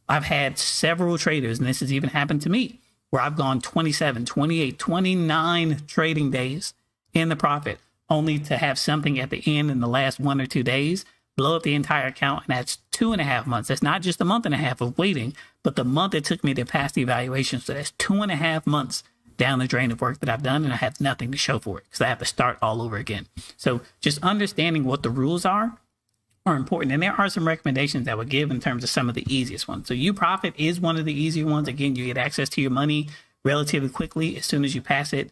I've had several traders, and this has even happened to me, where I've gone twenty-seven, twenty-eight, twenty-nine trading days in the profit, only to have something at the end in the last one or two days blow up the entire account, and that's two and a half months. That's not just a month and a half of waiting, but the month it took me to pass the evaluation. So that's two and a half months down the drain of work that I've done, and I have nothing to show for it because I have to start all over again. So just understanding what the rules are are important, and there are some recommendations that I would give in terms of some of the easiest ones. So UProfit is one of the easier ones. Again, you get access to your money relatively quickly as soon as you pass it.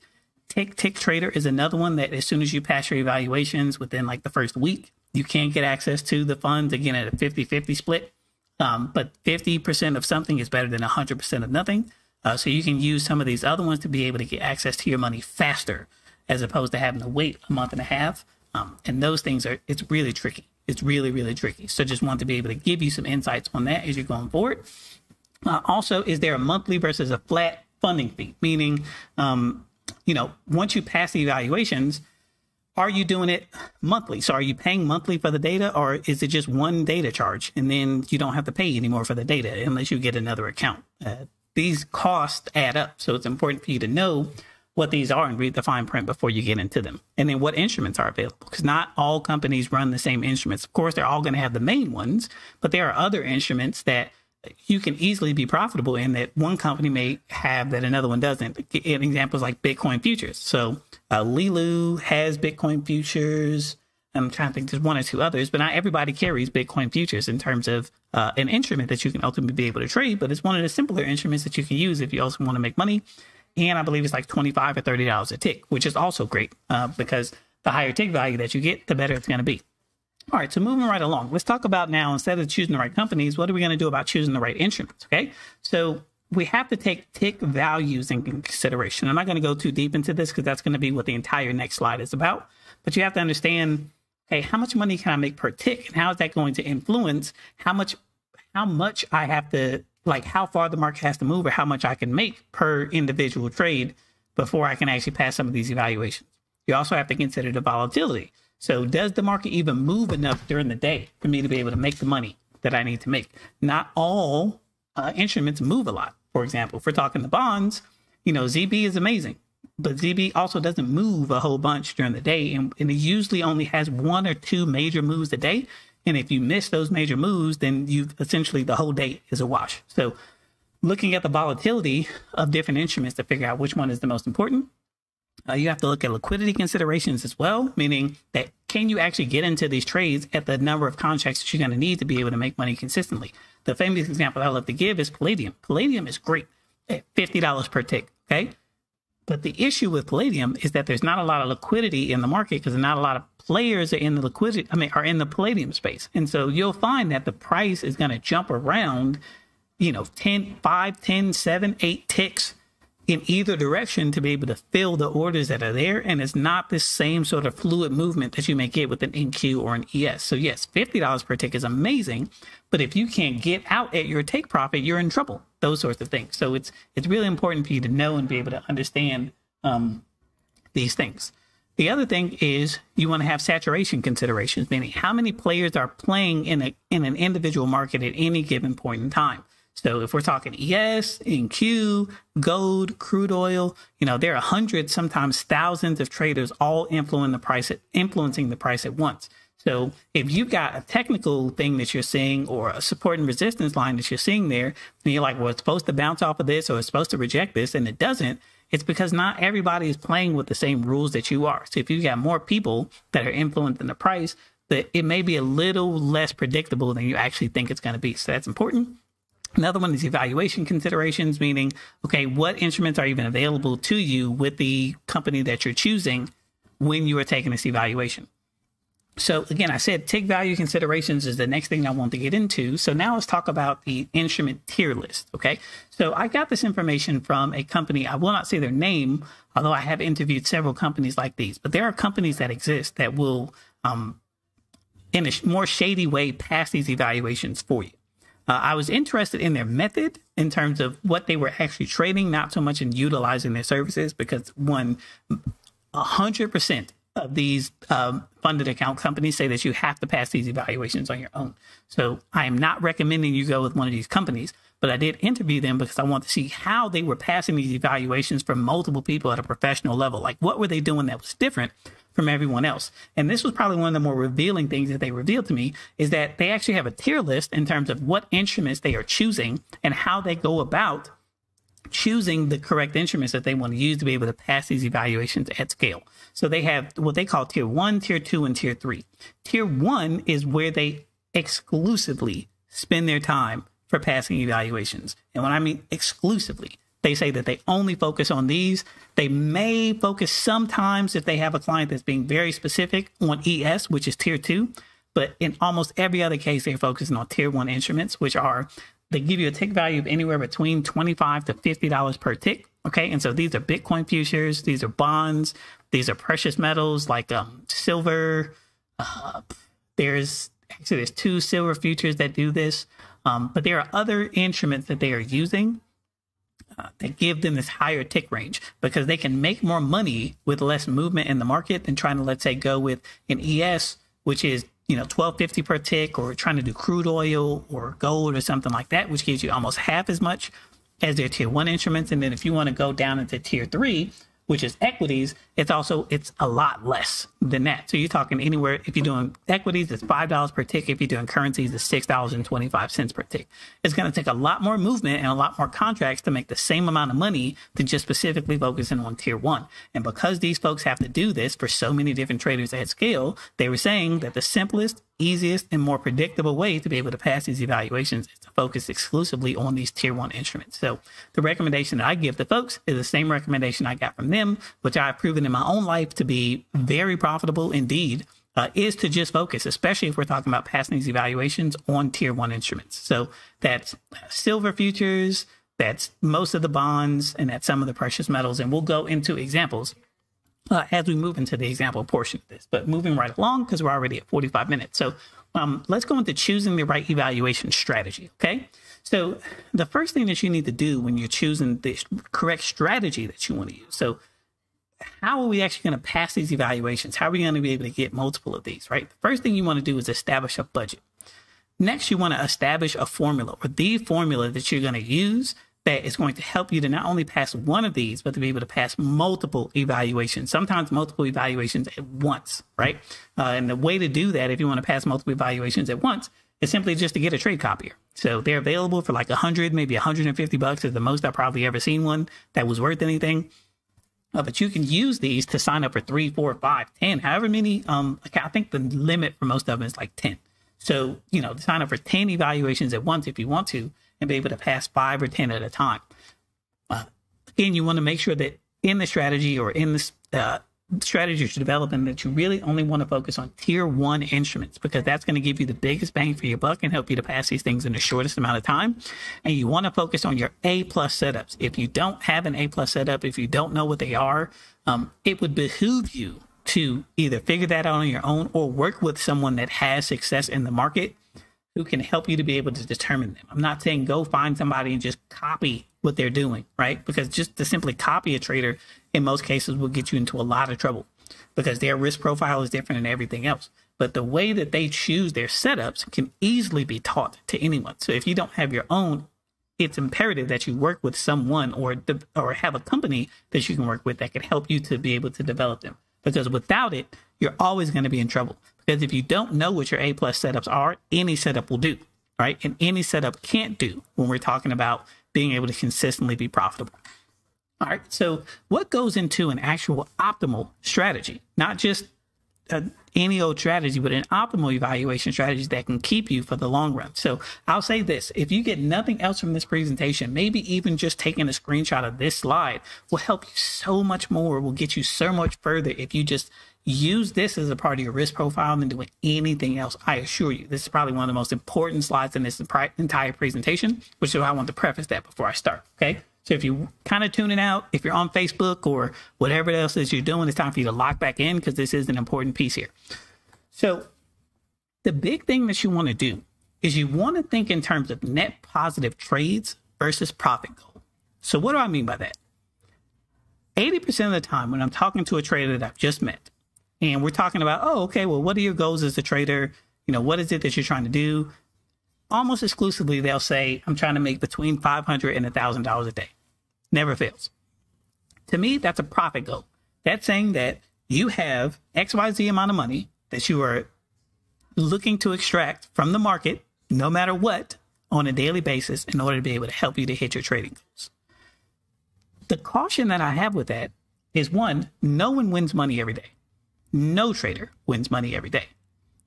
Tick Tick Trader is another one that as soon as you pass your evaluations within like the first week, you can get access to the funds, again, at a fifty fifty split. Um, but fifty percent of something is better than one hundred percent of nothing. Uh, so you can use some of these other ones to be able to get access to your money faster, as opposed to having to wait a month and a half. Um, and those things are, it's really tricky. It's really, really tricky. So just want to be able to give you some insights on that as you're going forward. Uh, also, is there a monthly versus a flat funding fee? Meaning, um, you know, once you pass the evaluations, are you doing it monthly? So are you paying monthly for the data, or is it just one data charge and then you don't have to pay anymore for the data unless you get another account? Uh, these costs add up. So it's important for you to know what these are and read the fine print before you get into them. And then what instruments are available, because not all companies run the same instruments. Of course, they're all going to have the main ones, but there are other instruments that you can easily be profitable in that one company may have that another one doesn't. An example is like Bitcoin futures. So uh, Leeloo has Bitcoin futures. I'm trying to think there's one or two others, but not everybody carries Bitcoin futures in terms of uh, an instrument that you can ultimately be able to trade, but it's one of the simpler instruments that you can use if you also want to make money. And I believe it's like twenty-five or thirty dollars a tick, which is also great uh, because the higher tick value that you get, the better it's going to be. All right, so moving right along, let's talk about now, instead of choosing the right companies, what are we going to do about choosing the right instruments, okay? So we have to take tick values in consideration. I'm not going to go too deep into this because that's going to be what the entire next slide is about, but you have to understand, hey, how much money can I make per tick? And how is that going to influence how much, how much I have to, like how far the market has to move or how much I can make per individual trade before I can actually pass some of these evaluations. You also have to consider the volatility. So does the market even move enough during the day for me to be able to make the money that I need to make? Not all uh, instruments move a lot. For example, if we're talking the bonds, you know, Z B is amazing, but Z B also doesn't move a whole bunch during the day. And, and it usually only has one or two major moves a day. And if you miss those major moves, then you've essentially the whole day is a wash. So looking at the volatility of different instruments to figure out which one is the most important. Uh, you have to look at liquidity considerations as well, meaning that can you actually get into these trades at the number of contracts that you're going to need to be able to make money consistently? The famous example I love to give is palladium. Palladium is great at fifty dollars per tick, okay? But the issue with palladium is that there's not a lot of liquidity in the market because not a lot of players are in the liquidity, I mean, are in the palladium space. And so you'll find that the price is going to jump around, you know, ten, five, ten, seven, eight ticks in either direction to be able to fill the orders that are there. And it's not the same sort of fluid movement that you may get with an N Q or an E S. So yes, fifty dollars per tick is amazing, but if you can't get out at your take profit, you're in trouble, those sorts of things. So it's it's really important for you to know and be able to understand um, these things. The other thing is you want to have saturation considerations, meaning how many players are playing in, a, in an individual market at any given point in time. So if we're talking E S, N Q, gold, crude oil, you know, there are hundreds, sometimes thousands of traders all influencing the price at, influencing the price at once. So if you've got a technical thing that you're seeing or a support and resistance line that you're seeing there, and you're like, well, it's supposed to bounce off of this or it's supposed to reject this, and it doesn't, it's because not everybody is playing with the same rules that you are. So if you've got more people that are influencing the price, that it may be a little less predictable than you actually think it's going to be. So that's important. Another one is evaluation considerations, meaning, okay, what instruments are even available to you with the company that you're choosing when you are taking this evaluation? So again, I said tick value considerations is the next thing I want to get into. So now let's talk about the instrument tier list, okay? So I got this information from a company. I will not say their name, although I have interviewed several companies like these, but there are companies that exist that will, um, in a more shady way, pass these evaluations for you. Uh, I was interested in their method in terms of what they were actually trading, not so much in utilizing their services, because one, one hundred percent of these um, funded account companies say that you have to pass these evaluations on your own. So I am not recommending you go with one of these companies, but I did interview them because I want to see how they were passing these evaluations from multiple people at a professional level. Like, what were they doing that was different from everyone else? And this was probably one of the more revealing things that they revealed to me, is that they actually have a tier list in terms of what instruments they are choosing and how they go about choosing the correct instruments that they want to use to be able to pass these evaluations at scale. So they have what they call tier one, tier two, and tier three. Tier one is where they exclusively spend their time for passing evaluations. And when I mean exclusively, they say that they only focus on these. They may focus sometimes if they have a client that's being very specific on E S, which is tier two. But in almost every other case, they're focusing on tier one instruments, which are, they give you a tick value of anywhere between twenty-five to fifty dollars per tick. Okay. And so these are Bitcoin futures. These are bonds. These are precious metals like um, silver. Uh, there's actually, there's two silver futures that do this. Um, but there are other instruments that they are using Uh, that give them this higher tick range, because they can make more money with less movement in the market than trying to, let's say, go with an E S, which is, you know, twelve fifty per tick, or trying to do crude oil or gold or something like that, which gives you almost half as much as their tier one instruments. And then if you want to go down into tier three, which is equities, it's also, it's a lot less than that. So you're talking anywhere, if you're doing equities, it's five dollars per tick. If you're doing currencies, it's six dollars and twenty-five cents per tick. It's going to take a lot more movement and a lot more contracts to make the same amount of money to just specifically focus in on tier one. And because these folks have to do this for so many different traders at scale, they were saying that the simplest, easiest, and more predictable way to be able to pass these evaluations is to focus exclusively on these tier one instruments. So the recommendation that I give to folks is the same recommendation I got from them, which I've proven in my own life to be very profitable indeed, uh, is to just focus, especially if we're talking about passing these evaluations on tier one instruments. So that's silver futures, that's most of the bonds, and that's some of the precious metals. And we'll go into examples Uh, as we move into the example portion of this, but moving right along because we're already at forty-five minutes. So um, let's go into choosing the right evaluation strategy, okay? So the first thing that you need to do when you're choosing the correct strategy that you want to use. So how are we actually going to pass these evaluations? How are we going to be able to get multiple of these, right? The first thing you want to do is establish a budget. Next, you want to establish a formula or the formula that you're going to use that is going to help you to not only pass one of these, but to be able to pass multiple evaluations, sometimes multiple evaluations at once, right? Uh, and the way to do that, if you want to pass multiple evaluations at once, is simply just to get a trade copier. So they're available for like a hundred, maybe a hundred fifty bucks is the most I've probably ever seen one that was worth anything. Uh, but you can use these to sign up for three, four, five, ten, however many. Um, I think the limit for most of them is like ten. So, you know, sign up for ten evaluations at once if you want to, and be able to pass five or ten at a time. Uh, again, you want to make sure that in the strategy or in this uh, strategy you're developing that you really only want to focus on tier one instruments, because that's going to give you the biggest bang for your buck and help you to pass these things in the shortest amount of time. And you want to focus on your A plus setups. If you don't have an A plus setup, if you don't know what they are, um, it would behoove you to either figure that out on your own or work with someone that has success in the market who can help you to be able to determine them. I'm not saying go find somebody and just copy what they're doing, right? Because just to simply copy a trader in most cases will get you into a lot of trouble because their risk profile is different and everything else. But the way that they choose their setups can easily be taught to anyone. So if you don't have your own, it's imperative that you work with someone or, or have a company that you can work with that can help you to be able to develop them. Because without it, you're always going to be in trouble. Because if you don't know what your A plus setups are, any setup will do, right? And any setup can't do when we're talking about being able to consistently be profitable. All right, so what goes into an actual optimal strategy? Not just a, any old strategy, but an optimal evaluation strategy that can keep you for the long run. So I'll say this, if you get nothing else from this presentation, maybe even just taking a screenshot of this slide will help you so much more, will get you so much further if you just use this as a part of your risk profile than doing anything else. I assure you, this is probably one of the most important slides in this entire presentation, which is why I want to preface that before I start, okay? So if you kind of tune it out, if you're on Facebook or whatever else that you're doing, it's time for you to lock back in because this is an important piece here. So the big thing that you want to do is you want to think in terms of net positive trades versus profit goal. So what do I mean by that? eighty percent of the time when I'm talking to a trader that I've just met, and we're talking about, oh, okay, well, what are your goals as a trader? You know, what is it that you're trying to do? Almost exclusively, they'll say, I'm trying to make between five hundred dollars and one thousand dollars a day. Never fails. To me, that's a profit goal. That's saying that you have X Y Z amount of money that you are looking to extract from the market, no matter what, on a daily basis in order to be able to help you to hit your trading goals. The caution that I have with that is, one, no one wins money every day. No trader wins money every day.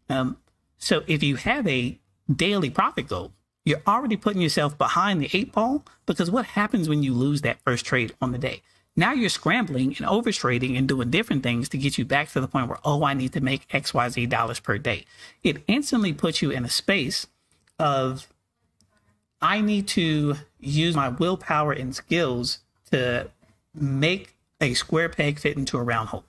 Um, so if you have a daily profit goal, you're already putting yourself behind the eight ball, because what happens when you lose that first trade on the day? Now you're scrambling and over trading and doing different things to get you back to the point where, oh, I need to make X Y Z dollars per day. It instantly puts you in a space of, I need to use my willpower and skills to make a square peg fit into a round hole.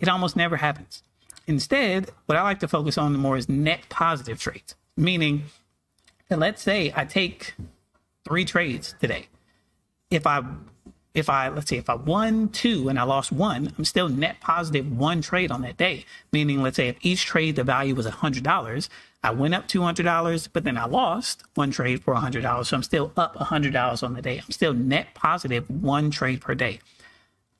It almost never happens. Instead, what I like to focus on more is net positive trades, meaning that let's say I take three trades today. If I, if I, let's say if I won two and I lost one, I'm still net positive one trade on that day. Meaning, let's say if each trade, the value was one hundred dollars, I went up two hundred dollars, but then I lost one trade for one hundred dollars. So I'm still up one hundred dollars on the day. I'm still net positive one trade per day.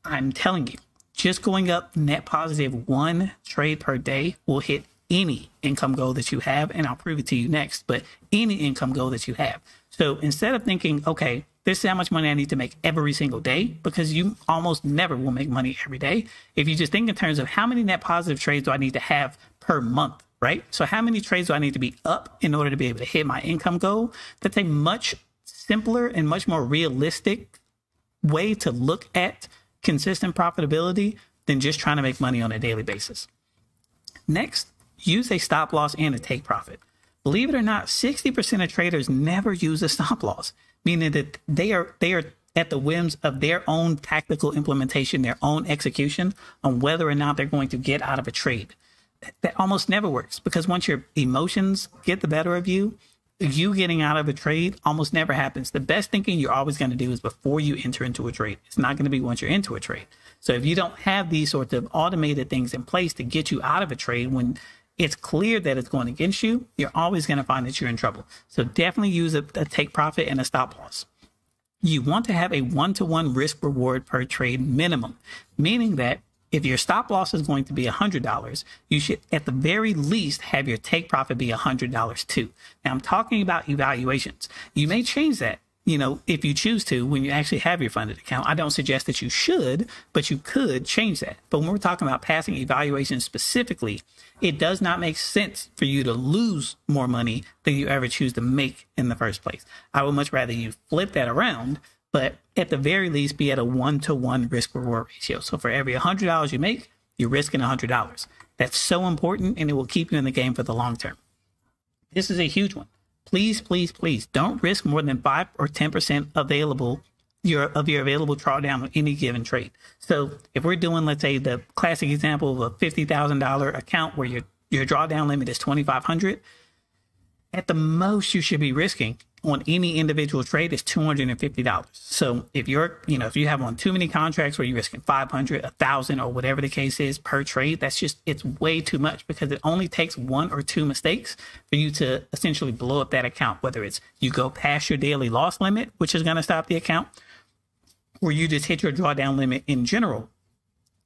I'm telling you, just going up net positive one trade per day will hit any income goal that you have, and I'll prove it to you next, but any income goal that you have. So instead of thinking, okay, this is how much money I need to make every single day, because you almost never will make money every day. If you just think in terms of how many net positive trades do I need to have per month, right? So how many trades do I need to be up in order to be able to hit my income goal? That's a much simpler and much more realistic way to look at consistent profitability than just trying to make money on a daily basis. Next, use a stop loss and a take profit. Believe it or not, sixty percent of traders never use a stop loss, meaning that they are they are at the whims of their own tactical implementation, their own execution on whether or not they're going to get out of a trade. That almost never works, because once your emotions get the better of you, you getting out of a trade almost never happens. The best thinking you're always going to do is before you enter into a trade. It's not going to be once you're into a trade. So if you don't have these sorts of automated things in place to get you out of a trade when it's clear that it's going against you, you're always going to find that you're in trouble. So definitely use a, a take profit and a stop loss. You want to have a one-to-one risk reward per trade minimum, meaning that if your stop loss is going to be one hundred dollars, you should at the very least have your take profit be one hundred dollars too. Now, I'm talking about evaluations. You may change that, you know, if you choose to, when you actually have your funded account. I don't suggest that you should, but you could change that. But when we're talking about passing evaluations specifically, it does not make sense for you to lose more money than you ever choose to make in the first place. I would much rather you flip that around, but at the very least, be at a one-to-one risk-reward ratio. So for every one hundred dollars you make, you're risking one hundred dollars. That's so important, and it will keep you in the game for the long term. This is a huge one. Please, please, please don't risk more than five or ten percent available your, of your available drawdown on any given trade. So if we're doing, let's say, the classic example of a fifty thousand dollar account where your, your drawdown limit is twenty-five hundred dollars, at the most you should be risking on any individual trade is two hundred fifty dollars. So if you're, you know, if you have on too many contracts where you're risking five hundred, one thousand, or whatever the case is per trade, that's just, it's way too much, because it only takes one or two mistakes for you to essentially blow up that account, whether it's you go past your daily loss limit, which is going to stop the account, or you just hit your drawdown limit in general,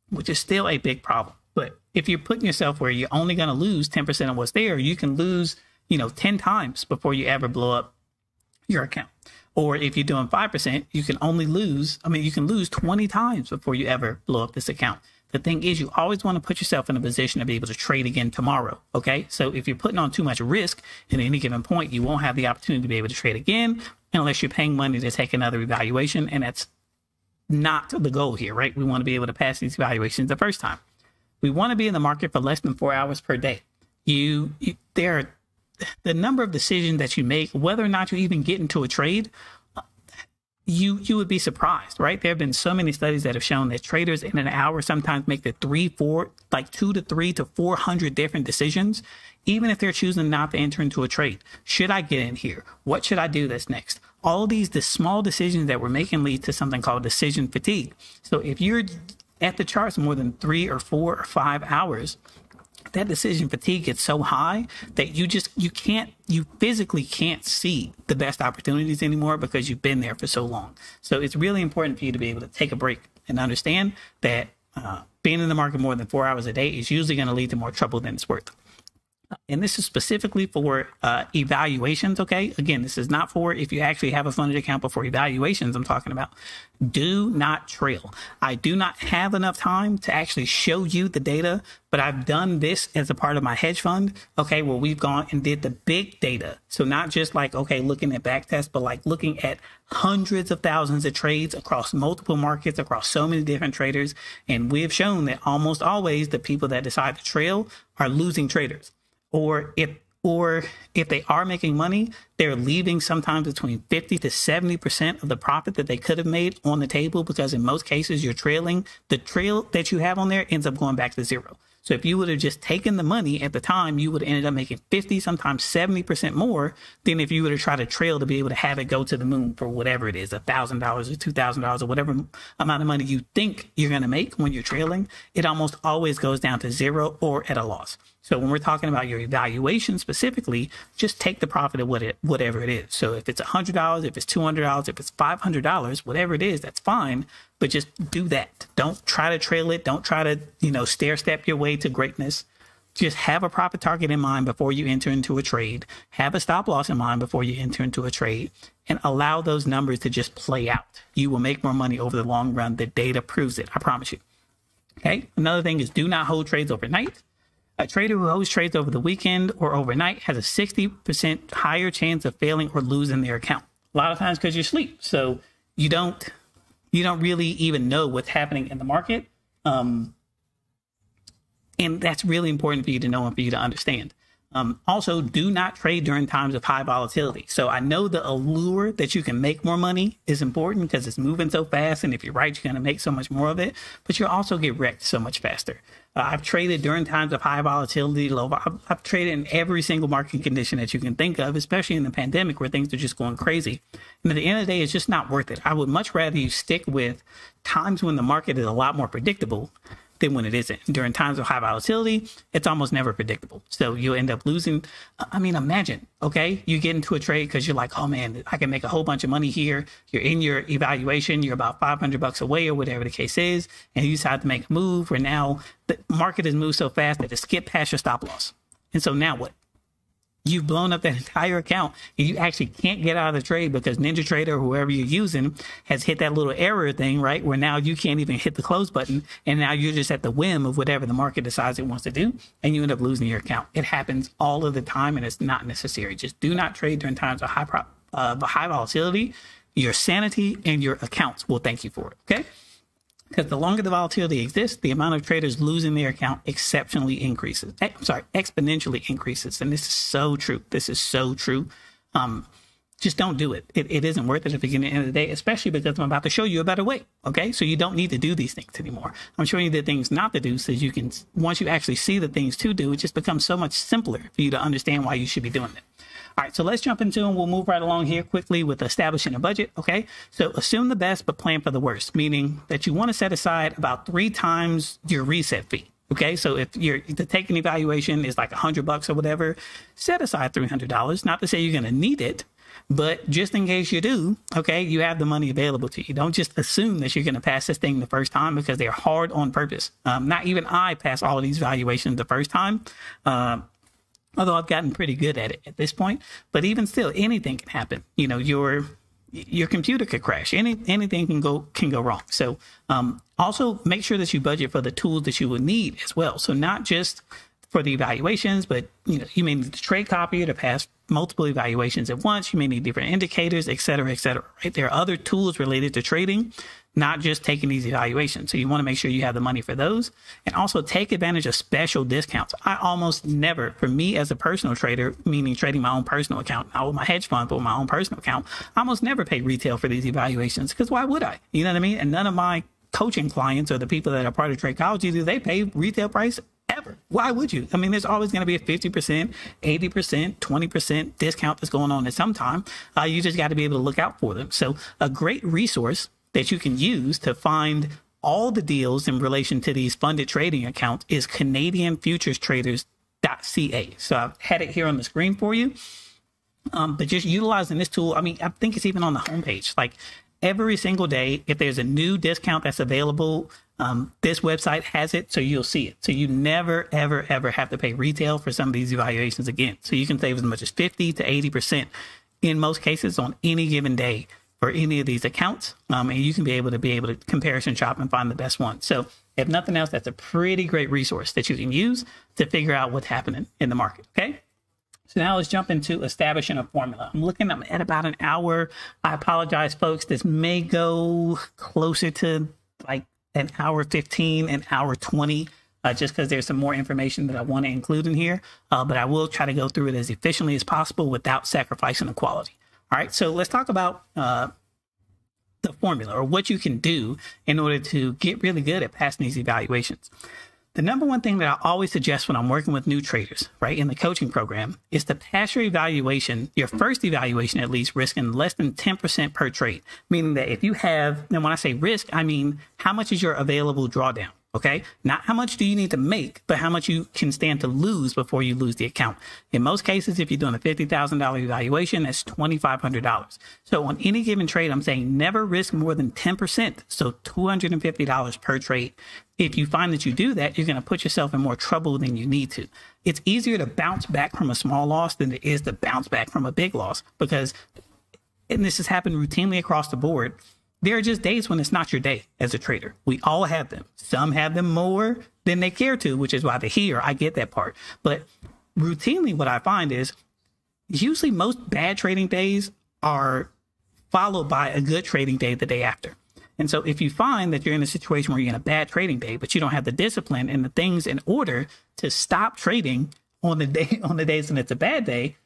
which is still a big problem. But if you're putting yourself where you're only going to lose ten percent of what's there, you can lose, you know, ten times before you ever blow up your account. Or if you're doing five percent, you can only lose, I mean, you can lose twenty times before you ever blow up this account. The thing is, you always want to put yourself in a position to be able to trade again tomorrow, okay? So if you're putting on too much risk at any given point, you won't have the opportunity to be able to trade again unless you're paying money to take another evaluation, and that's not the goal here, right? We want to be able to pass these evaluations the first time. We want to be in the market for less than four hours per day. You, you there are the number of decisions that you make, whether or not you even get into a trade, you you would be surprised, right? There have been so many studies that have shown that traders in an hour sometimes make the three, four, like two to three to four hundred different decisions, even if they're choosing not to enter into a trade. Should I get in here? What should I do that's next? All these the small decisions that we're making lead to something called decision fatigue. So if you're at the charts more than three or four or five hours, that decision fatigue gets so high that you just, you can't, you physically can't see the best opportunities anymore because you've been there for so long. So it's really important for you to be able to take a break and understand that uh, being in the market more than four hours a day is usually going to lead to more trouble than it's worth. And this is specifically for uh, evaluations, okay? Again, this is not for if you actually have a funded account, but for evaluations I'm talking about. Do not trail. I do not have enough time to actually show you the data, but I've done this as a part of my hedge fund, okay, where we've gone and did the big data. So not just like, okay, looking at back tests, but like looking at hundreds of thousands of trades across multiple markets, across so many different traders. And we've shown that almost always the people that decide to trail are losing traders. Or if or if they are making money, they're leaving sometimes between fifty to seventy percent of the profit that they could have made on the table, because in most cases you're trailing. The trail that you have on there ends up going back to zero. So if you would have just taken the money at the time, you would have ended up making fifty, sometimes seventy percent more than if you would have tried to trail to be able to have it go to the moon for whatever it is, one thousand dollars or two thousand dollars or whatever amount of money you think you're going to make when you're trailing. It almost always goes down to zero or at a loss. So when we're talking about your evaluation specifically, just take the profit of what it, whatever it is. So if it's one hundred dollars, if it's two hundred dollars, if it's five hundred dollars, whatever it is, that's fine. but just do that. Don't try to trail it. Don't try to, you know, stair step your way to greatness. Just have a profit target in mind before you enter into a trade. Have a stop loss in mind before you enter into a trade, and allow those numbers to just play out. You will make more money over the long run. The data proves it. I promise you. Okay. Another thing is, do not hold trades overnight. A trader who holds trades over the weekend or overnight has a sixty percent higher chance of failing or losing their account. A lot of times because you sleep. So you don't, you don't really even know what's happening in the market. Um, And that's really important for you to know and for you to understand. Um, also, do not trade during times of high volatility. So I know the allure that you can make more money is important because it's moving so fast. And if you're right, you're going to make so much more of it. But you'll also get wrecked so much faster. Uh, I've traded during times of high volatility, low. I've, I've traded in every single market condition that you can think of, especially in the pandemic where things are just going crazy. And at the end of the day, it's just not worth it. I would much rather you stick with times when the market is a lot more predictable than when it isn't. During times of high volatility, it's almost never predictable. So you'll end up losing. I mean, imagine, okay, you get into a trade because you're like, oh man, I can make a whole bunch of money here. You're in your evaluation, you're about five hundred bucks away or whatever the case is, and you decide to make a move where now the market has moved so fast that it skipped past your stop loss. And so now what? You've blown up that entire account and you actually can't get out of the trade because NinjaTrader or whoever you're using has hit that little error thing, right? Where now you can't even hit the close button. And now you're just at the whim of whatever the market decides it wants to do. And you end up losing your account. It happens all of the time and it's not necessary. Just do not trade during times of high, pro uh, high volatility. Your sanity and your accounts will thank you for it, okay? Because the longer the volatility exists, the amount of traders losing their account exceptionally increases. I'm sorry, exponentially increases. And this is so true. This is so true. Um, just don't do it. It, it isn't worth it at the beginning of the day, especially because I'm about to show you a better way. Okay. So you don't need to do these things anymore. I'm showing you the things not to do so you can, once you actually see the things to do, it just becomes so much simpler for you to understand why you should be doing it. All right, so let's jump into and we'll move right along here quickly with establishing a budget, okay? So assume the best but plan for the worst, meaning that you want to set aside about three times your reset fee, okay? So if you're to take an evaluation is like a hundred bucks or whatever, set aside three hundred dollars, not to say you're going to need it, but just in case you do, okay, you have the money available to you. Don't just assume that you're going to pass this thing the first time because they're hard on purpose. Um, not even I pass all of these valuations the first time. Um, Although I've gotten pretty good at it at this point, but even still, anything can happen. You know, your your computer could crash. Any anything can go can go wrong. So um, also make sure that you budget for the tools that you will need as well. So not just for the evaluations, but you know, you may need to trade copy to pass multiple evaluations at once. You may need different indicators, et cetera, et cetera. Right? There are other tools related to trading, not just taking these evaluations. So you want to make sure you have the money for those and also take advantage of special discounts. I almost never, for me as a personal trader, meaning trading my own personal account, not with my hedge fund, but with my own personal account, I almost never pay retail for these evaluations because why would I? You know what I mean? And none of my coaching clients or the people that are part of Tradechology, do they pay retail price ever? Why would you? I mean, there's always going to be a fifty percent, eighty percent, twenty percent discount that's going on at some time. Uh, you just got to be able to look out for them. So a great resource that you can use to find all the deals in relation to these funded trading accounts is Canadian Futures Traders dot C A. So I've had it here on the screen for you, um, but just utilizing this tool, I mean, I think it's even on the homepage. Like every single day, if there's a new discount that's available, um, this website has it, so you'll see it. So you never, ever, ever have to pay retail for some of these evaluations again. So you can save as much as fifty to eighty percent in most cases on any given day for any of these accounts, um, and you can be able to be able to comparison shop and find the best one. So if nothing else, that's a pretty great resource that you can use to figure out what's happening in the market, okay? So now let's jump into establishing a formula. I'm looking I'm at about an hour. I apologize, folks. This may go closer to like an hour fifteen, an hour twenty, uh, just because there's some more information that I want to include in here, uh, but I will try to go through it as efficiently as possible without sacrificing the quality. All right, so let's talk about uh, the formula or what you can do in order to get really good at passing these evaluations. The number one thing that I always suggest when I'm working with new traders, right, in the coaching program is to pass your evaluation, your first evaluation at least, risking less than ten percent per trade, meaning that if you have, and when I say risk, I mean how much is your available drawdown, Okay, not how much do you need to make, but how much you can stand to lose before you lose the account. In most cases, if you're doing a fifty thousand dollar evaluation, that's twenty-five hundred dollars. So on any given trade, I'm saying never risk more than ten percent, so two hundred fifty dollars per trade. If you find that you do that, you're going to put yourself in more trouble than you need to. It's easier to bounce back from a small loss than it is to bounce back from a big loss because, and this has happened routinely across the board, there are just days when it's not your day as a trader. We all have them. Some have them more than they care to, which is why they're here. I get that part. But routinely what I find is usually most bad trading days are followed by a good trading day the day after. And so if you find that you're in a situation where you're in a bad trading day, but you don't have the discipline and the things in order to stop trading on the day, on the days when it's a bad day,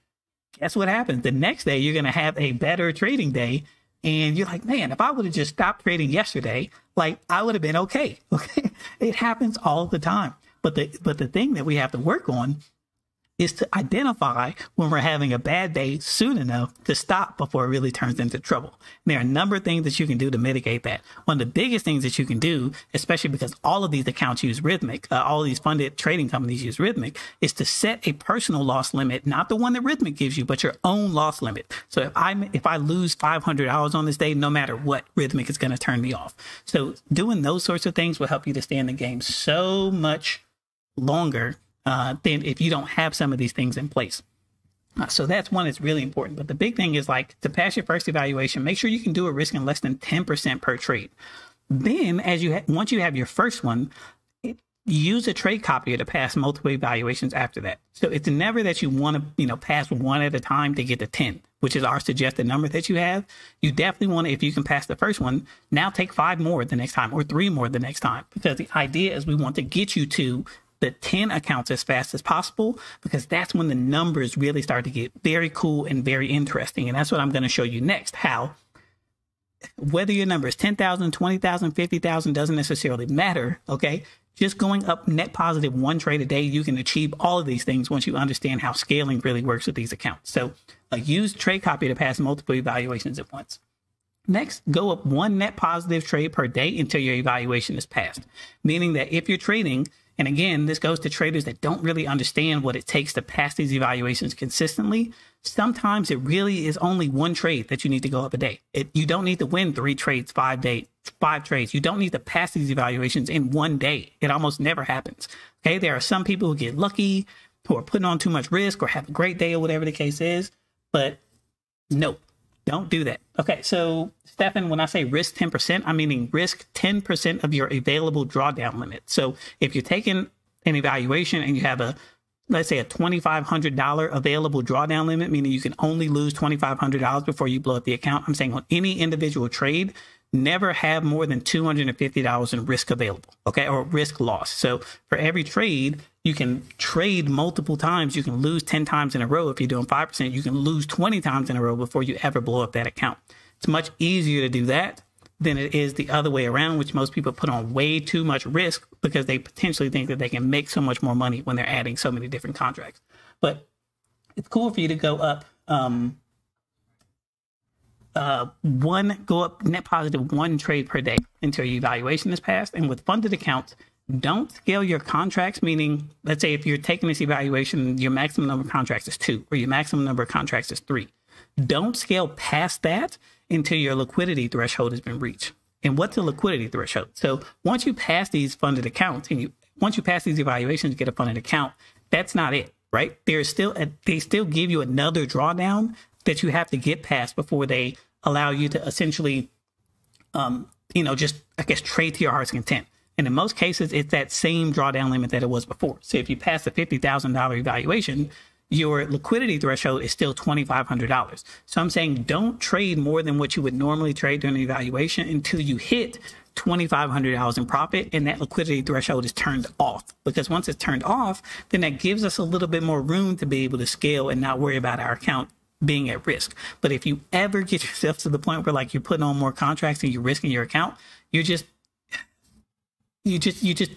guess what happens? The next day, you're going to have a better trading day. And you're like, man, if I would have just stopped trading yesterday, like I would have been okay. Okay, it happens all the time. But the but the thing that we have to work on is to identify when we're having a bad day soon enough to stop before it really turns into trouble. And there are a number of things that you can do to mitigate that. One of the biggest things that you can do, especially because all of these accounts use Rhythmic, uh, all of these funded trading companies use Rhythmic, is to set a personal loss limit, not the one that Rhythmic gives you, but your own loss limit. So if I if I lose five hundred dollars on this day, no matter what, Rhythmic is going to turn me off. So doing those sorts of things will help you to stay in the game so much longer Uh, then if you don't have some of these things in place. Uh, so that's one that's really important. But the big thing is, like, to pass your first evaluation, make sure you can do a risk in less than ten percent per trade. Then as you ha once you have your first one, it, use a trade copier to pass multiple evaluations after that. So it's never that you want to, you know, pass one at a time to get to ten, which is our suggested number that you have. You definitely want to, if you can pass the first one, now take five more the next time or three more the next time, because the idea is we want to get you to the ten accounts as fast as possible, because that's when the numbers really start to get very cool and very interesting. And that's what I'm going to show you next, how whether your number is ten thousand, twenty thousand, fifty thousand doesn't necessarily matter. Okay, just going up net positive one trade a day, you can achieve all of these things once you understand how scaling really works with these accounts. So uh, use trade copy to pass multiple evaluations at once. Next, go up one net positive trade per day until your evaluation is passed, meaning that if you're trading, and again, this goes to traders that don't really understand what it takes to pass these evaluations consistently. Sometimes it really is only one trade that you need to go up a day. It, you don't need to win three trades, five day, five trades. You don't need to pass these evaluations in one day. It almost never happens. Okay, there are some people who get lucky, who are putting on too much risk, or have a great day, or whatever the case is. But nope, don't do that. Okay, so Stefan, when I say risk ten percent, I'm meaning risk ten percent of your available drawdown limit. So if you're taking an evaluation and you have a, let's say, a twenty-five hundred dollar available drawdown limit, meaning you can only lose twenty-five hundred dollars before you blow up the account, I'm saying on any individual trade, never have more than two hundred fifty dollars in risk available, okay, or risk loss. So for every trade, you can trade multiple times. You can lose ten times in a row. If you're doing five percent, you can lose twenty times in a row before you ever blow up that account. It's much easier to do that than it is the other way around, which most people put on way too much risk because they potentially think that they can make so much more money when they're adding so many different contracts. But it's cool for you to go up um, Uh, one, go up net positive one trade per day until your evaluation is passed. And with funded accounts, don't scale your contracts, meaning, let's say if you're taking this evaluation, your maximum number of contracts is two, or your maximum number of contracts is three. Don't scale past that until your liquidity threshold has been reached. And what's a liquidity threshold? So once you pass these funded accounts, and you once you pass these evaluations, you get a funded account, that's not it, right? There's still a, they still give you another drawdown that you have to get past before they allow you to essentially, um, you know, just, I guess, trade to your heart's content. And in most cases, it's that same drawdown limit that it was before. So if you pass the fifty thousand dollar evaluation, your liquidity threshold is still twenty-five hundred dollars. So I'm saying don't trade more than what you would normally trade during an evaluation until you hit twenty-five hundred dollars in profit, and that liquidity threshold is turned off, because once it's turned off, then that gives us a little bit more room to be able to scale and not worry about our account being at risk. But if you ever get yourself to the point where, like, you're putting on more contracts and you're risking your account, you're just, you just, you just,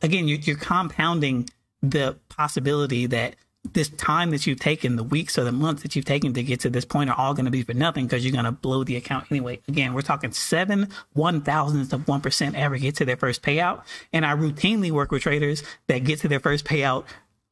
again, you're, you're compounding the possibility that this time that you've taken, the weeks or the months that you've taken to get to this point, are all going to be for nothing because you're going to blow the account anyway. Again, we're talking seven one thousandths of one percent ever get to their first payout. And I routinely work with traders that get to their first payout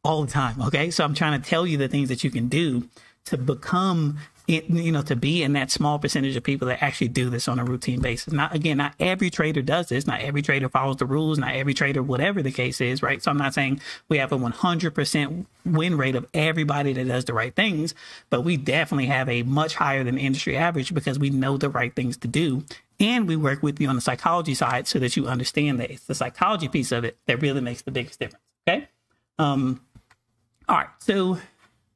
all the time. OK, so I'm trying to tell you the things that you can do to become, you know, to be in that small percentage of people that actually do this on a routine basis. Not, again, not every trader does this. Not every trader follows the rules. Not every trader, whatever the case is, right? So I'm not saying we have a one hundred percent win rate of everybody that does the right things, but we definitely have a much higher than industry average because we know the right things to do. And we work with you on the psychology side so that you understand that it's the psychology piece of it that really makes the biggest difference, okay? Um, all right, so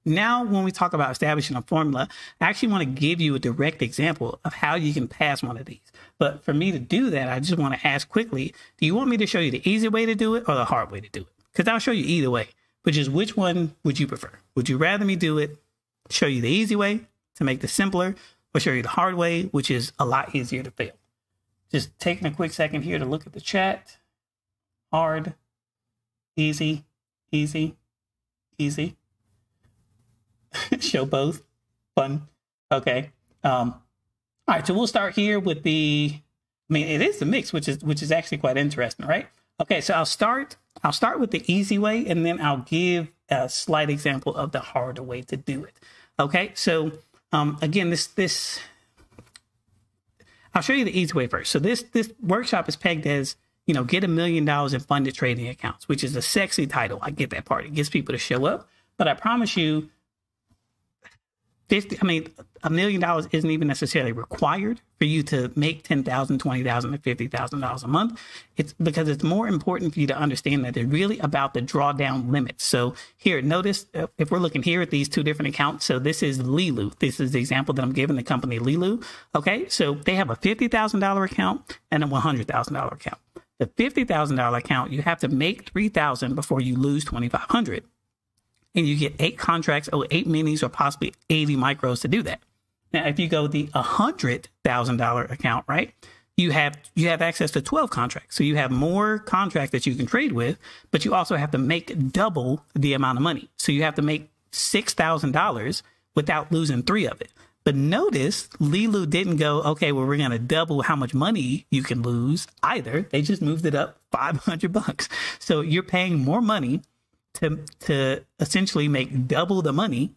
now, when we talk about establishing a formula, I actually want to give you a direct example of how you can pass one of these. But for me to do that, I just want to ask quickly, do you want me to show you the easy way to do it or the hard way to do it? Because I'll show you either way, which is which one would you prefer? Would you rather me do it, show you the easy way to make this simpler, or show you the hard way, which is a lot easier to fail? Just taking a quick second here to look at the chat. Hard, easy, easy, easy. Show both. Fun. Okay. Um, all right. So we'll start here with the, I mean, it is the mix, which is, which is actually quite interesting, right? Okay. So I'll start, I'll start with the easy way, and then I'll give a slight example of the harder way to do it. Okay. So, um, again, this, this, I'll show you the easy way first. So this, this workshop is pegged as, you know, get a million dollars in funded trading accounts, which is a sexy title. I get that part. It gets people to show up, but I promise you, I mean, a million dollars isn't even necessarily required for you to make ten thousand dollars, twenty thousand dollars, and fifty thousand dollars a month. It's because it's more important for you to understand that they're really about the drawdown limits. So here, notice if we're looking here at these two different accounts. So this is Leeloo. This is the example that I'm giving, the company Leeloo. Okay, so they have a fifty thousand dollar account and a one hundred thousand dollar account. The fifty thousand dollar account, you have to make three thousand dollars before you lose twenty-five hundred dollars. And you get eight contracts or eight minis or possibly eighty micros to do that. Now, if you go the one hundred thousand dollar account, right, you have you have access to twelve contracts. So you have more contracts that you can trade with, but you also have to make double the amount of money. So you have to make six thousand dollars without losing three of it. But notice Leeloo didn't go, okay, well, we're going to double how much money you can lose either. They just moved it up five hundred bucks. So you're paying more money to to essentially make double the money,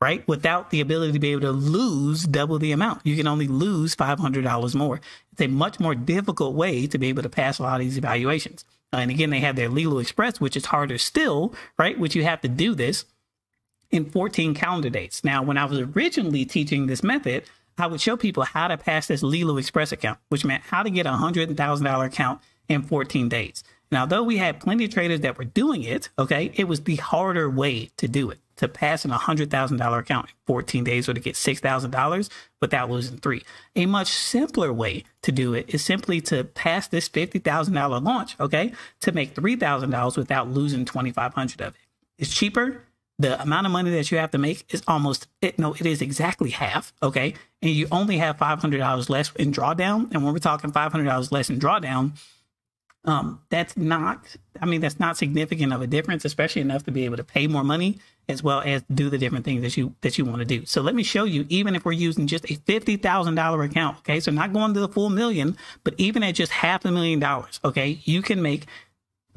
right? Without the ability to be able to lose double the amount. You can only lose five hundred dollars more. It's a much more difficult way to be able to pass a lot of these evaluations. Uh, and again, they have their Leeloo Express, which is harder still, right? Which you have to do this in fourteen calendar days. Now, when I was originally teaching this method, I would show people how to pass this Leeloo Express account, which meant how to get a one hundred thousand dollar account in fourteen days. And although we had plenty of traders that were doing it, okay, it was the harder way to do it, to pass an one hundred thousand dollar account in fourteen days or to get six thousand dollars without losing three. A much simpler way to do it is simply to pass this fifty thousand dollar launch, okay, to make three thousand dollars without losing twenty-five hundred dollars of it. It's cheaper. The amount of money that you have to make is almost, it, no, it is exactly half, okay? And you only have five hundred dollars less in drawdown. And when we're talking five hundred dollars less in drawdown, Um, that's not, I mean, that's not significant of a difference, especially enough to be able to pay more money as well as do the different things that you, that you want to do. So let me show you, even if we're using just a fifty thousand dollar account, okay, so not going to the full million, but even at just half a million dollars, okay, you can make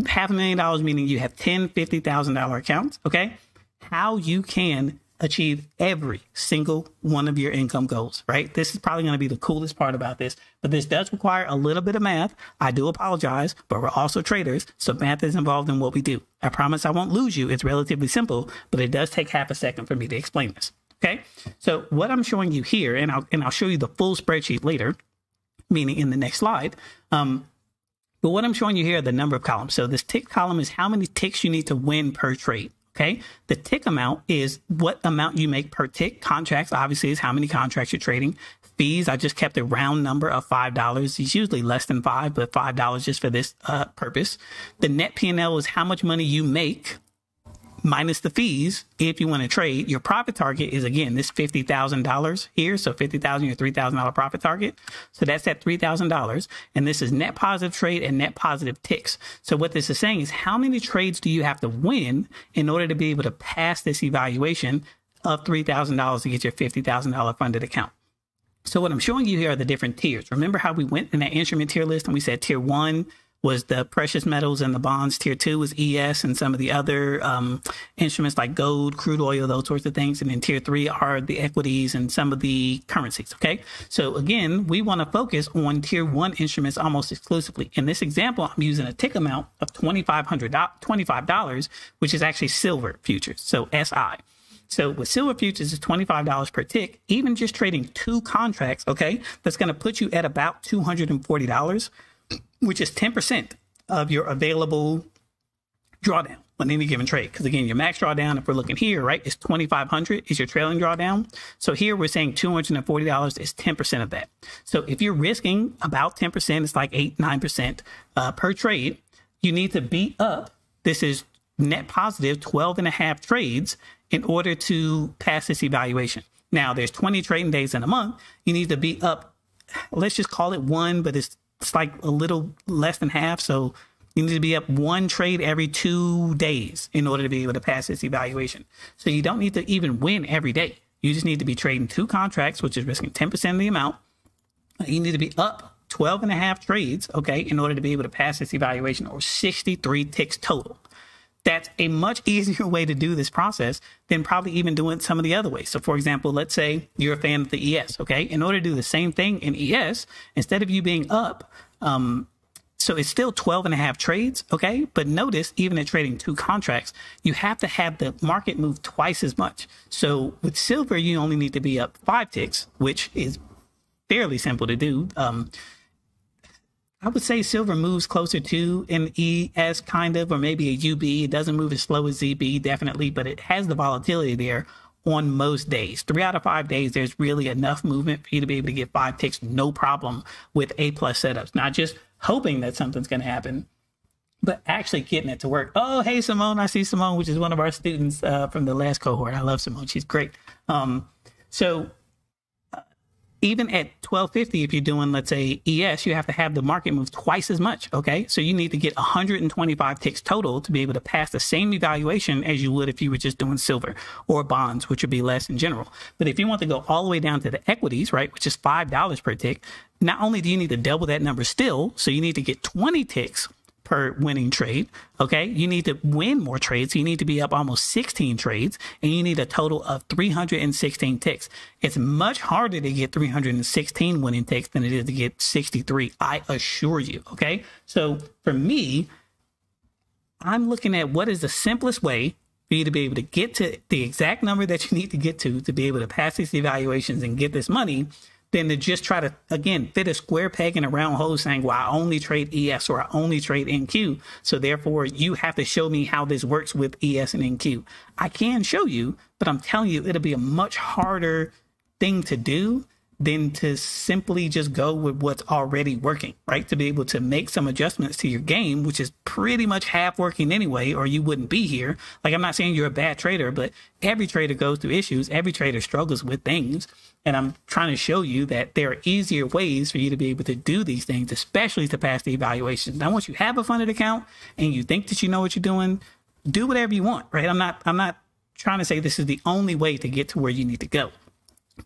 half a million dollars, meaning you have ten fifty thousand dollar accounts, okay, how you can achieve every single one of your income goals, right? This is probably going to be the coolest part about this, but this does require a little bit of math. I do apologize, but we're also traders, so math is involved in what we do. I promise I won't lose you. It's relatively simple, but it does take half a second for me to explain this, okay? So what I'm showing you here, and I'll, and I'll show you the full spreadsheet later, meaning in the next slide, um, but what I'm showing you here are the number of columns. So this tick column is how many ticks you need to win per trade. Okay, the tick amount is what amount you make per tick. Contracts, obviously, is how many contracts you're trading. Fees, I just kept a round number of five dollars. It's usually less than five, but five dollars just for this uh, purpose. The net P and L is how much money you make minus the fees if you want to trade. Your profit target is, again, this fifty thousand dollars here. So fifty thousand dollars, your three thousand dollar profit target. So that's at three thousand dollars. And this is net positive trade and net positive ticks. So what this is saying is, how many trades do you have to win in order to be able to pass this evaluation of three thousand dollars to get your fifty thousand dollar funded account? So what I'm showing you here are the different tiers. Remember how we went in that instrument tier list and we said tier one was the precious metals and the bonds. Tier two was E S and some of the other um, instruments like gold, crude oil, those sorts of things. And then tier three are the equities and some of the currencies, okay? So again, we wanna focus on tier one instruments almost exclusively. In this example, I'm using a tick amount of twenty-five hundred dollars, twenty-five dollars, which is actually silver futures, so S I. So with silver futures, it's twenty-five dollars per tick. Even just trading two contracts, okay, that's going to put you at about two hundred forty dollars, which is ten percent of your available drawdown on any given trade. Because again, your max drawdown, if we're looking here, right, is twenty-five hundred dollars is your trailing drawdown. So here we're saying two hundred forty dollars is ten percent of that. So if you're risking about ten percent, it's like eight, nine percent uh, per trade, you need to be up. This is net positive twelve and a half trades in order to pass this evaluation. Now there's twenty trading days in a month. You need to be up, let's just call it one, but it's, it's like a little less than half. So you need to be up one trade every two days in order to be able to pass this evaluation. So you don't need to even win every day. You just need to be trading two contracts, which is risking ten percent of the amount. You need to be up twelve and a half trades, okay, in order to be able to pass this evaluation, or sixty-three ticks total. That's a much easier way to do this process than probably even doing some of the other ways. So for example, let's say you're a fan of the E S, okay? In order to do the same thing in E S, instead of you being up, um, so it's still twelve and a half trades, okay? But notice, even at trading two contracts, you have to have the market move twice as much. So with silver, you only need to be up five ticks, which is fairly simple to do. Um, I would say silver moves closer to an E S kind of, or maybe a U B. It doesn't move as slow as Z B, definitely, but it has the volatility there on most days. Three out of five days, there's really enough movement for you to be able to get five ticks, no problem, with A-plus setups. Not just hoping that something's going to happen, but actually getting it to work. Oh, hey, Simone. I see Simone, which is one of our students uh, from the last cohort. I love Simone. She's great. Um, so... Even at twelve fifty, if you're doing, let's say, E S, you have to have the market move twice as much, okay? So you need to get one hundred twenty-five ticks total to be able to pass the same evaluation as you would if you were just doing silver or bonds, which would be less in general. But if you want to go all the way down to the equities, right, which is five dollars per tick, not only do you need to double that number still, so you need to get twenty ticks per winning trade, okay? You need to win more trades. So you need to be up almost sixteen trades, and you need a total of three hundred sixteen ticks. It's much harder to get three hundred sixteen winning ticks than it is to get sixty-three, I assure you, okay? So for me, I'm looking at what is the simplest way for you to be able to get to the exact number that you need to get to to be able to pass these evaluations and get this money, than to just try to, again, fit a square peg in a round hole saying, well, I only trade E S or I only trade N Q, so therefore you have to show me how this works with E S and N Q. I can show you, but I'm telling you, it'll be a much harder thing to do than to simply just go with what's already working, right? To be able to make some adjustments to your game, which is pretty much half working anyway, or you wouldn't be here. Like, I'm not saying you're a bad trader, but every trader goes through issues. Every trader struggles with things. And I'm trying to show you that there are easier ways for you to be able to do these things, especially to pass the evaluation. Now, once you have a funded account and you think that you know what you're doing, do whatever you want, right? I'm not, I'm not trying to say this is the only way to get to where you need to go.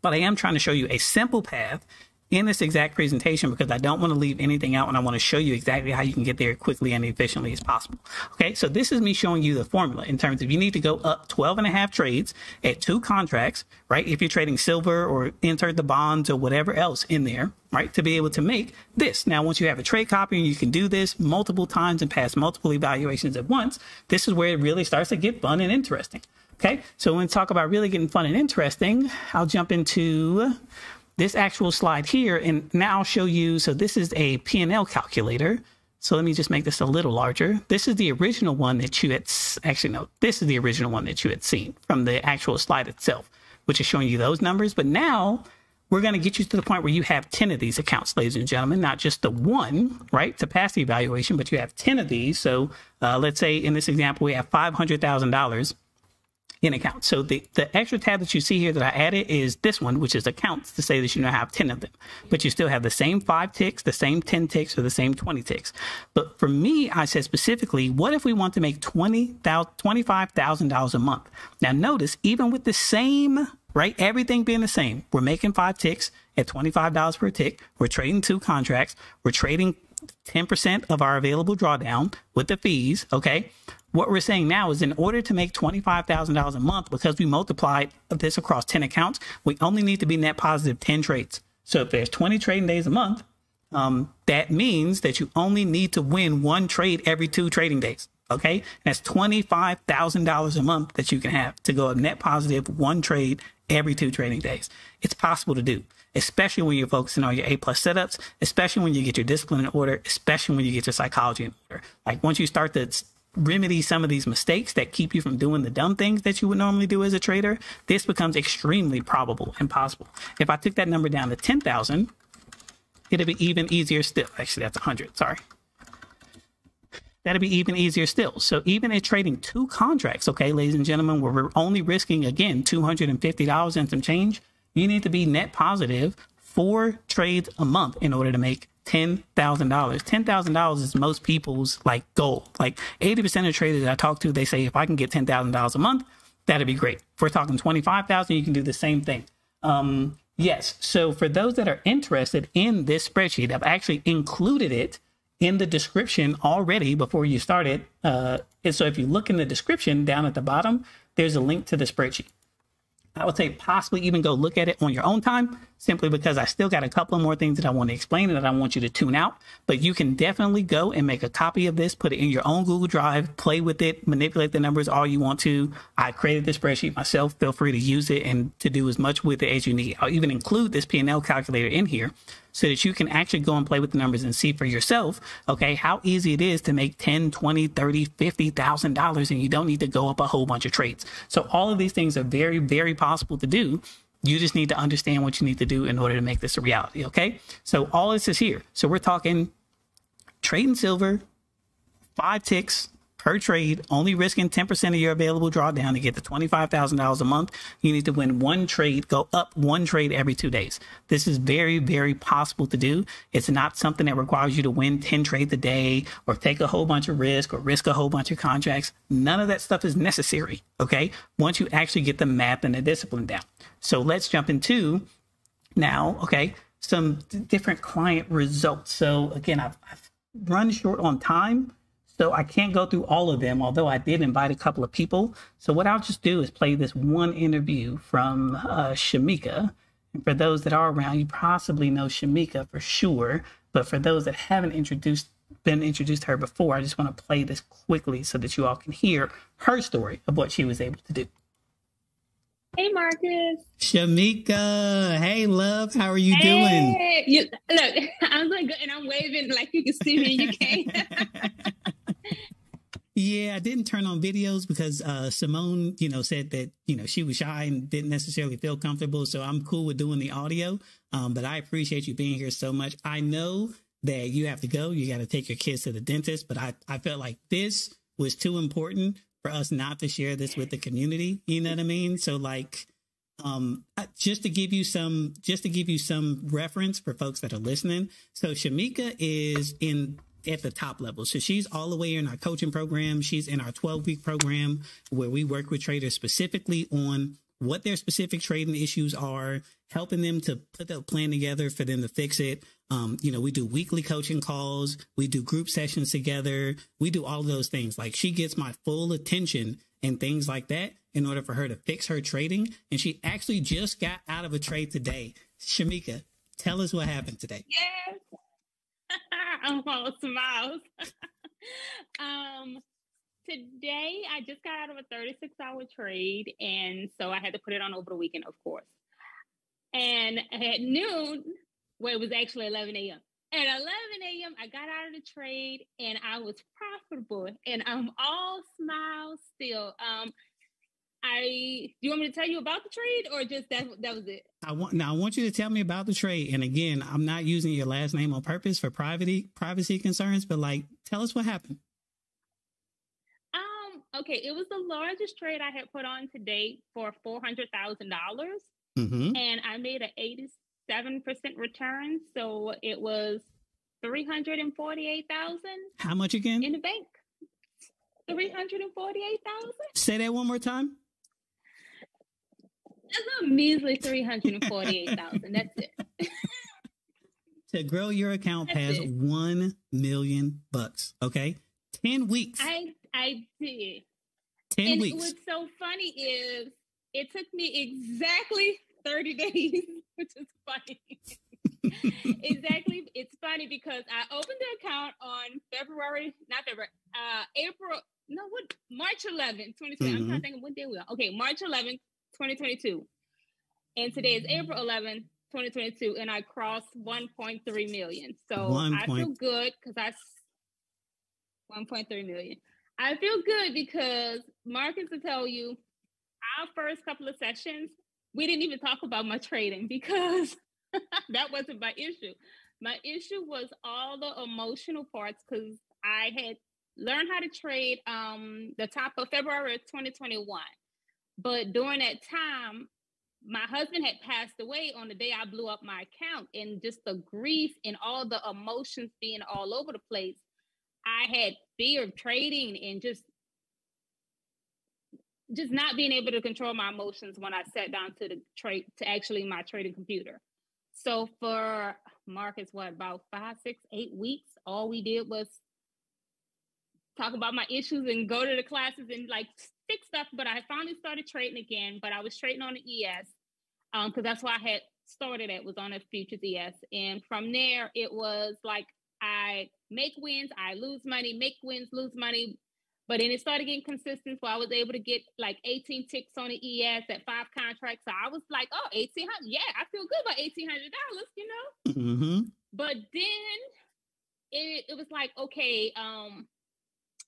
But I am trying to show you a simple path in this exact presentation because I don't want to leave anything out, and I want to show you exactly how you can get there quickly and efficiently as possible. Okay, so this is me showing you the formula in terms of you need to go up twelve and a half trades at two contracts, right? If you're trading silver or enter the bonds or whatever else in there, right, to be able to make this. Now, once you have a trade copy and you can do this multiple times and pass multiple evaluations at once, this is where it really starts to get fun and interesting. Okay, so when we talk about really getting fun and interesting, I'll jump into this actual slide here, and now I'll show you, so this is a P and L calculator. So let me just make this a little larger. This is the original one that you had, actually no, this is the original one that you had seen from the actual slide itself, which is showing you those numbers. But now we're gonna get you to the point where you have ten of these accounts, ladies and gentlemen, not just the one, right, to pass the evaluation, but you have ten of these. So uh, let's say in this example, we have five hundred thousand dollars in accounts. So the, the extra tab that you see here that I added is this one, which is accounts, to say that you now have ten of them, but you still have the same five ticks, the same ten ticks, or the same twenty ticks. But for me, I said specifically, what if we want to make twenty thousand, twenty-five thousand dollars a month? Now notice, even with the same, right, everything being the same, we're making five ticks at twenty-five dollars per tick. We're trading two contracts. We're trading ten percent of our available drawdown with the fees. Okay. What we're saying now is in order to make twenty-five thousand dollars a month, because we multiplied this across ten accounts, we only need to be net positive ten trades. So if there's twenty trading days a month, um, that means that you only need to win one trade every two trading days. Okay. And that's twenty-five thousand dollars a month that you can have to go net positive one trade every two trading days. It's possible to do, especially when you're focusing on your A plus setups, especially when you get your discipline in order, especially when you get your psychology in order. Like once you start to remedy some of these mistakes that keep you from doing the dumb things that you would normally do as a trader, this becomes extremely probable and possible. If I took that number down to ten thousand, it'd be even easier still. Actually, that's one hundred, sorry. That'd be even easier still. So even at trading two contracts, okay, ladies and gentlemen, where we're only risking, again, two hundred fifty dollars and some change, you need to be net positive four trades a month in order to make ten thousand dollars. ten thousand dollars is most people's like goal. Like eighty percent of traders I talk to, they say, if I can get ten thousand dollars a month, that'd be great. If we're talking twenty-five thousand dollars, you can do the same thing. Um, yes, so for those that are interested in this spreadsheet, I've actually included it in the description already before you started. Uh, and so if you look in the description down at the bottom, there's a link to the spreadsheet. I would say possibly even go look at it on your own time, simply because I still got a couple of more things that I want to explain and that I want you to tune out. But you can definitely go and make a copy of this, put it in your own Google Drive, play with it, manipulate the numbers all you want to. I created this spreadsheet myself. Feel free to use it and to do as much with it as you need. I'll even include this P and L calculator in here so that you can actually go and play with the numbers and see for yourself, okay, how easy it is to make ten, twenty, thirty, fifty thousand dollars, and you don't need to go up a whole bunch of trades. So all of these things are very, very possible to do. You just need to understand what you need to do in order to make this a reality, okay? So all this is here. So we're talking trading silver, five ticks per trade, only risking ten percent of your available drawdown to get to twenty-five thousand dollars a month. You need to win one trade, go up one trade every two days. This is very, very possible to do. It's not something that requires you to win ten trades a day or take a whole bunch of risk or risk a whole bunch of contracts. None of that stuff is necessary, okay? Once you actually get the math and the discipline down. So let's jump into now, okay, some different client results. So again, I've, I've run short on time, so I can't go through all of them, although I did invite a couple of people. So what I'll just do is play this one interview from uh, Shamika. And for those that are around, you possibly know Shamika for sure. But for those that haven't introduced, been introduced to her before, I just want to play this quickly so that you all can hear her story of what she was able to do. Hey, Marcus. Shamika. Hey, love. How are you hey. doing? You, look, I'm like, good, and I'm waving like you can see me and you can't. Yeah, I didn't turn on videos because uh, Simone, you know, said that, you know, she was shy and didn't necessarily feel comfortable. So I'm cool with doing the audio. Um, but I appreciate you being here so much. I know that you have to go. You got to take your kids to the dentist. But I, I felt like this was too important for us not to share this with the community. You know what I mean? So like, um, just to give you some, just to give you some reference for folks that are listening. So Shamika is in at the top level. So she's all the way in our coaching program. She's in our twelve week program where we work with traders specifically on what their specific trading issues are, helping them to put a plan together for them to fix it. Um, you know, we do weekly coaching calls. We do group sessions together. We do all of those things. Like she gets my full attention and things like that in order for her to fix her trading. And she actually just got out of a trade today. Shamika, tell us what happened today. Yes. I'm all smiles. um, today, I just got out of a thirty-six hour trade. And so I had to put it on over the weekend, of course. And at noon, well, it was actually eleven A M At eleven A M, I got out of the trade and I was profitable and I'm all smiles still. Um, I, do you want me to tell you about the trade or just that, that was it? I want, now I want you to tell me about the trade. And again, I'm not using your last name on purpose for privacy, privacy concerns, but like, tell us what happened. Okay, it was the largest trade I had put on to date for four hundred thousand dollars. Mm-hmm. And I made an eighty-seven percent return. So it was three hundred forty-eight thousand dollars. How much again? In the bank. three hundred forty-eight thousand dollars. Say that one more time. That's a measly three hundred forty-eight thousand dollars. That's it. To grow your account That's past it. one million bucks. Okay. ten weeks. I I did. ten and weeks. And what's so funny is it took me exactly thirty days, which is funny. Exactly. It's funny because I opened the account on February, not February, uh, April, no, what? March eleventh, twenty twenty. Mm-hmm. I'm trying to think of what day we are. Okay, March eleventh, twenty twenty-two. And today is April eleventh, twenty twenty-two, and I crossed one point three million. So One I point... feel good because I... one point three million. I feel good because Marcus will tell you our first couple of sessions, we didn't even talk about my trading because that wasn't my issue. My issue was all the emotional parts because I had learned how to trade um, the top of February of twenty twenty-one. But during that time, my husband had passed away on the day I blew up my account, and just the grief and all the emotions being all over the place. I had fear of trading and just just not being able to control my emotions when I sat down to the trade to actually my trading computer. So for Marcus, what, about five, six, eight weeks, all we did was talk about my issues and go to the classes and like fix stuff. But I finally started trading again, but I was trading on the E S because um, that's why I had started at was on a futures E S. And from there, it was like, I make wins, I lose money, make wins, lose money. But then it started getting consistent. So I was able to get like eighteen ticks on the E S at five contracts. So I was like, oh, eighteen hundred dollars. Yeah, I feel good about eighteen hundred dollars, you know? Mm-hmm. But then it, it was like, okay, um,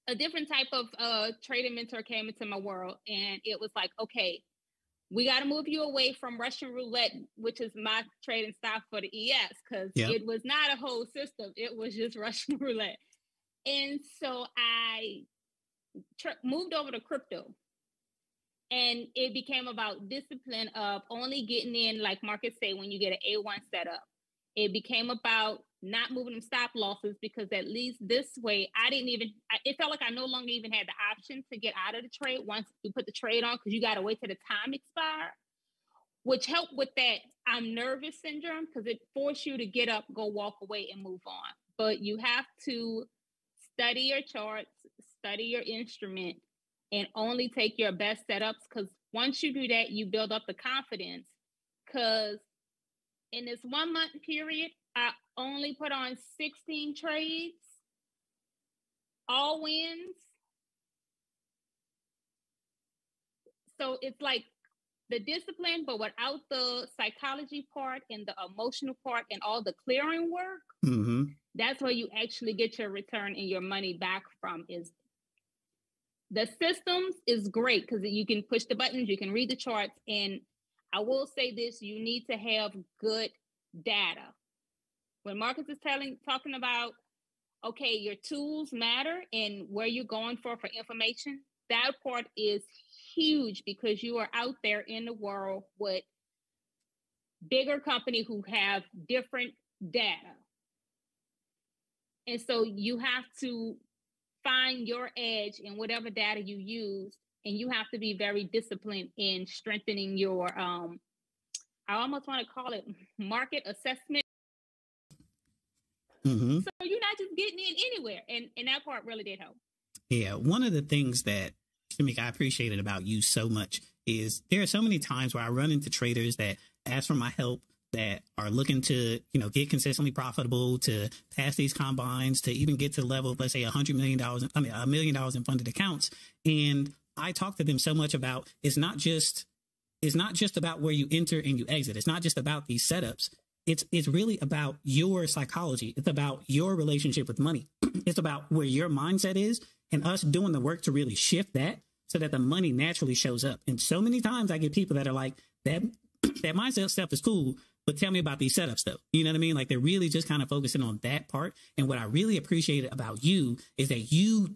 a different type of uh, trading mentor came into my world. And it was like, okay, we got to move you away from Russian roulette, which is my trading style for the E S, because yep. it was not a whole system. It was just Russian roulette. And so I tr- moved over to crypto. And it became about discipline of only getting in, like Marcus say, when you get an A one setup. It became about not moving them stop losses, because at least this way, I didn't even, it felt like I no longer even had the option to get out of the trade once you put the trade on, because you got to wait till the time expire, which helped with that I'm nervous syndrome, because it forced you to get up, go walk away and move on. But you have to study your charts, study your instrument, and only take your best setups, because once you do that, you build up the confidence. Because in this one month period, I only put on sixteen trades, all wins. So it's like the discipline, but without the psychology part and the emotional part and all the clearing work, mm-hmm. that's where you actually get your return and your money back from. Is the systems is great because you can push the buttons, you can read the charts. And I will say this, you need to have good data. When Marcus is telling, talking about, okay, your tools matter and where you're going for, for information, that part is huge, because you are out there in the world with bigger companies who have different data. And so you have to find your edge in whatever data you use, and you have to be very disciplined in strengthening your, um, I almost want to call it market assessment. Mm-hmm. So you're not just getting in anywhere. And, and that part really did help. Yeah. One of the things that, Shamika, I appreciated about you so much is there are so many times where I run into traders that ask for my help, that are looking to, you know, get consistently profitable, to pass these combines, to even get to the level of, let's say, one hundred million dollars, I mean, a million dollars in funded accounts. And I talk to them so much about it's not just it's not just about where you enter and you exit. It's not just about these setups. It's it's really about your psychology. It's about your relationship with money. It's about where your mindset is, and us doing the work to really shift that so that the money naturally shows up. And so many times I get people that are like, that that mindset stuff is cool, but tell me about these setups though. You know what I mean? Like, they're really just kind of focusing on that part. And what I really appreciated about you is that you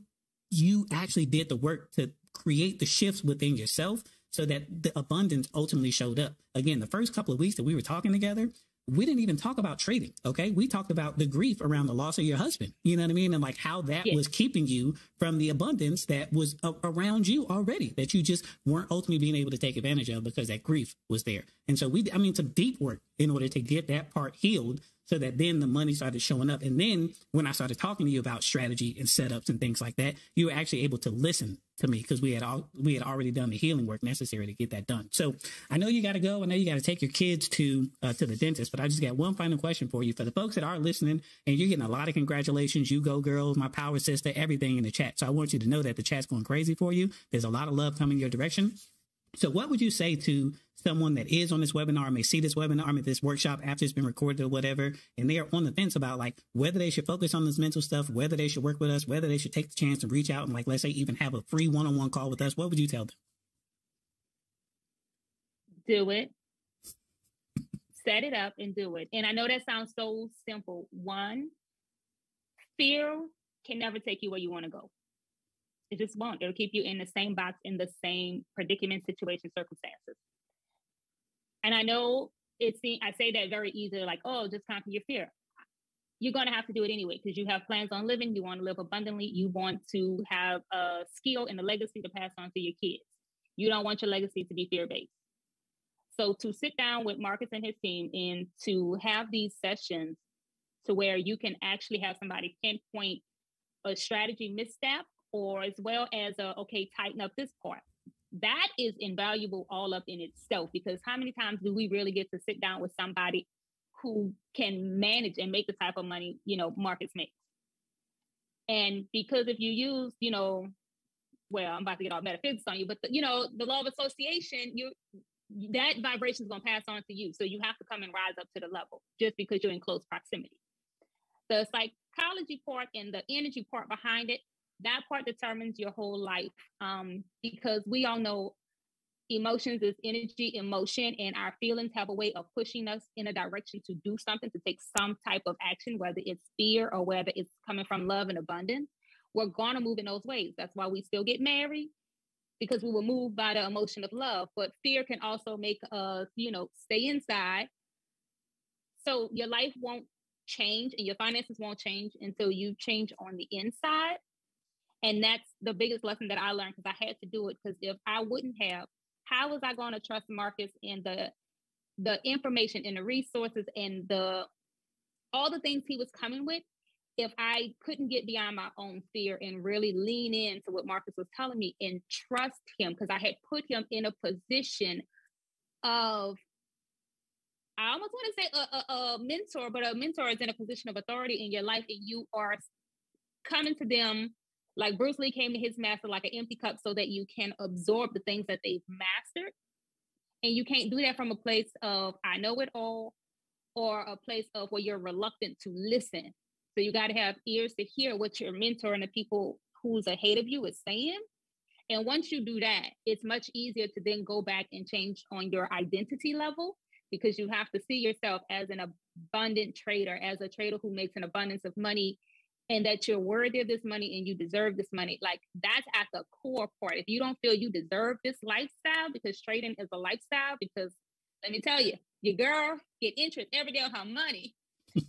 you actually did the work to create the shifts within yourself so that the abundance ultimately showed up. Again, the first couple of weeks that we were talking together, we didn't even talk about trading. Okay. We talked about the grief around the loss of your husband. You know what I mean? And like how that yes. was keeping you from the abundance that was a around you already, that you just weren't ultimately being able to take advantage of because that grief was there. And so we, I mean, some deep work in order to get that part healed so that then the money started showing up. And then when I started talking to you about strategy and setups and things like that, you were actually able to listen to me because we had all, we had already done the healing work necessary to get that done. So I know you got to go. I know you got to take your kids to uh, to the dentist, but I just got one final question for you. For the folks that are listening, and you're getting a lot of congratulations, you go girls, my power sister, everything in the chat. So I want you to know that the chat's going crazy for you. There's a lot of love coming your direction. So what would you say to someone that is on this webinar, may see this webinar, I mean, this workshop after it's been recorded or whatever, and they are on the fence about like whether they should focus on this mental stuff, whether they should work with us, whether they should take the chance to reach out and like, let's say even have a free one-on-one call with us. What would you tell them? Do it. Set it up and do it. And I know that sounds so simple. One, fear can never take you where you want to go. It just won't. It'll keep you in the same box, in the same predicament, situation, circumstances. And I know it's, I say that very easily, like, oh, just conquer your fear. You're going to have to do it anyway, because you have plans on living. You want to live abundantly. You want to have a skill and a legacy to pass on to your kids. You don't want your legacy to be fear-based. So to sit down with Marcus and his team and to have these sessions to where you can actually have somebody pinpoint a strategy misstep, or as well as, a, okay, tighten up this part. That is invaluable all up in itself, because how many times do we really get to sit down with somebody who can manage and make the type of money, you know, markets make? And because if you use, you know, well, I'm about to get all metaphysics on you, but, the, you know, the law of association, you that vibration is going to pass on to you. So you have to come and rise up to the level just because you're in close proximity. The psychology part and the energy part behind it, that part determines your whole life, um, because we all know emotions is energy, emotion, and our feelings have a way of pushing us in a direction to do something, to take some type of action, whether it's fear or whether it's coming from love and abundance. We're going to move in those ways. That's why we still get married, because we were moved by the emotion of love. But fear can also make us, you know, stay inside. So your life won't change and your finances won't change until you change on the inside. And that's the biggest lesson that I learned, because I had to do it, because if I wouldn't have, how was I going to trust Marcus and the the information and the resources and the all the things he was coming with if I couldn't get beyond my own fear and really lean into what Marcus was telling me and trust him, because I had put him in a position of, I almost want to say a, a, a mentor, but a mentor is in a position of authority in your life, and you are coming to them like Bruce Lee came to his master, like an empty cup, so that you can absorb the things that they've mastered. And you can't do that from a place of, I know it all, or a place of where you're reluctant to listen. So you got to have ears to hear what your mentor and the people who's ahead of you is saying. And once you do that, it's much easier to then go back and change on your identity level, because you have to see yourself as an abundant trader, as a trader who makes an abundance of money, and that you're worthy of this money and you deserve this money. Like, that's at the core part. If you don't feel you deserve this lifestyle, because trading is a lifestyle, because let me tell you, your girl get interest every day on her money.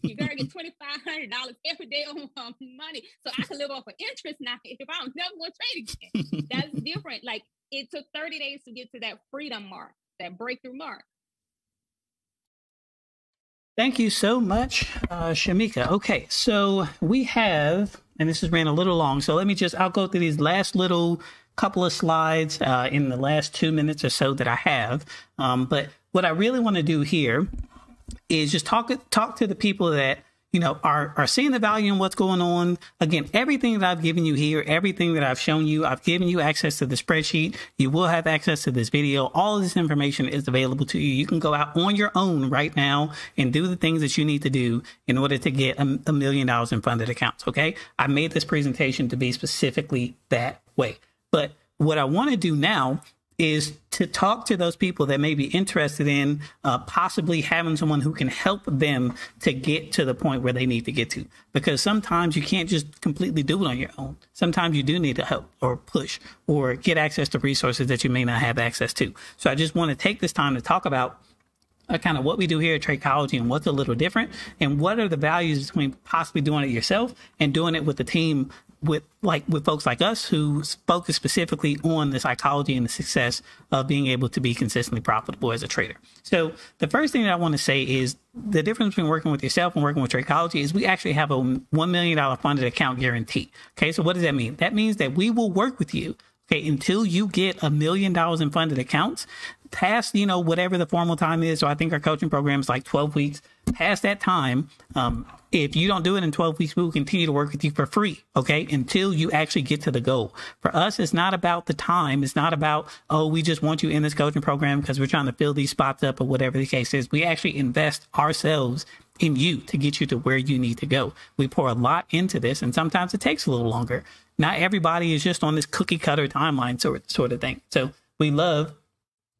Your girl get twenty-five hundred dollars every day on her money. So I can live off of interest now if I don't never want to trade again. That's different. Like, it took thirty days to get to that freedom mark, that breakthrough mark. Thank you so much, uh, Shamika. Okay, so we have, and this has ran a little long, so let me just, I'll go through these last little couple of slides uh, in the last two minutes or so that I have. Um, but what I really want to do here is just talk, talk to the people that, you know, are, are seeing the value in what's going on. Again, everything that I've given you here, everything that I've shown you, I've given you access to the spreadsheet. You will have access to this video. All of this information is available to you. You can go out on your own right now and do the things that you need to do in order to get a, a million dollars in funded accounts. Okay. I made this presentation to be specifically that way. But what I want to do now is to talk to those people that may be interested in uh, possibly having someone who can help them to get to the point where they need to get to. Because sometimes you can't just completely do it on your own. Sometimes you do need to help or push or get access to resources that you may not have access to. So I just want to take this time to talk about Uh, kind of what we do here at Tradechology and what's a little different and what are the values between possibly doing it yourself and doing it with the team with like with folks like us who focus specifically on the psychology and the success of being able to be consistently profitable as a trader. So the first thing that I want to say is the difference between working with yourself and working with Tradechology is we actually have a one million dollar funded account guarantee. Okay, so what does that mean? That means that we will work with you, okay, until you get a million dollars in funded accounts, past, you know, whatever the formal time is. So I think our coaching program is like twelve weeks. Past that time, um, if you don't do it in twelve weeks, we will continue to work with you for free, okay, until you actually get to the goal. For us, it's not about the time. It's not about, oh, we just want you in this coaching program because we're trying to fill these spots up or whatever the case is. We actually invest ourselves in you to get you to where you need to go. We pour a lot into this, and sometimes it takes a little longer. Not everybody is just on this cookie cutter timeline sort, sort of thing. So we love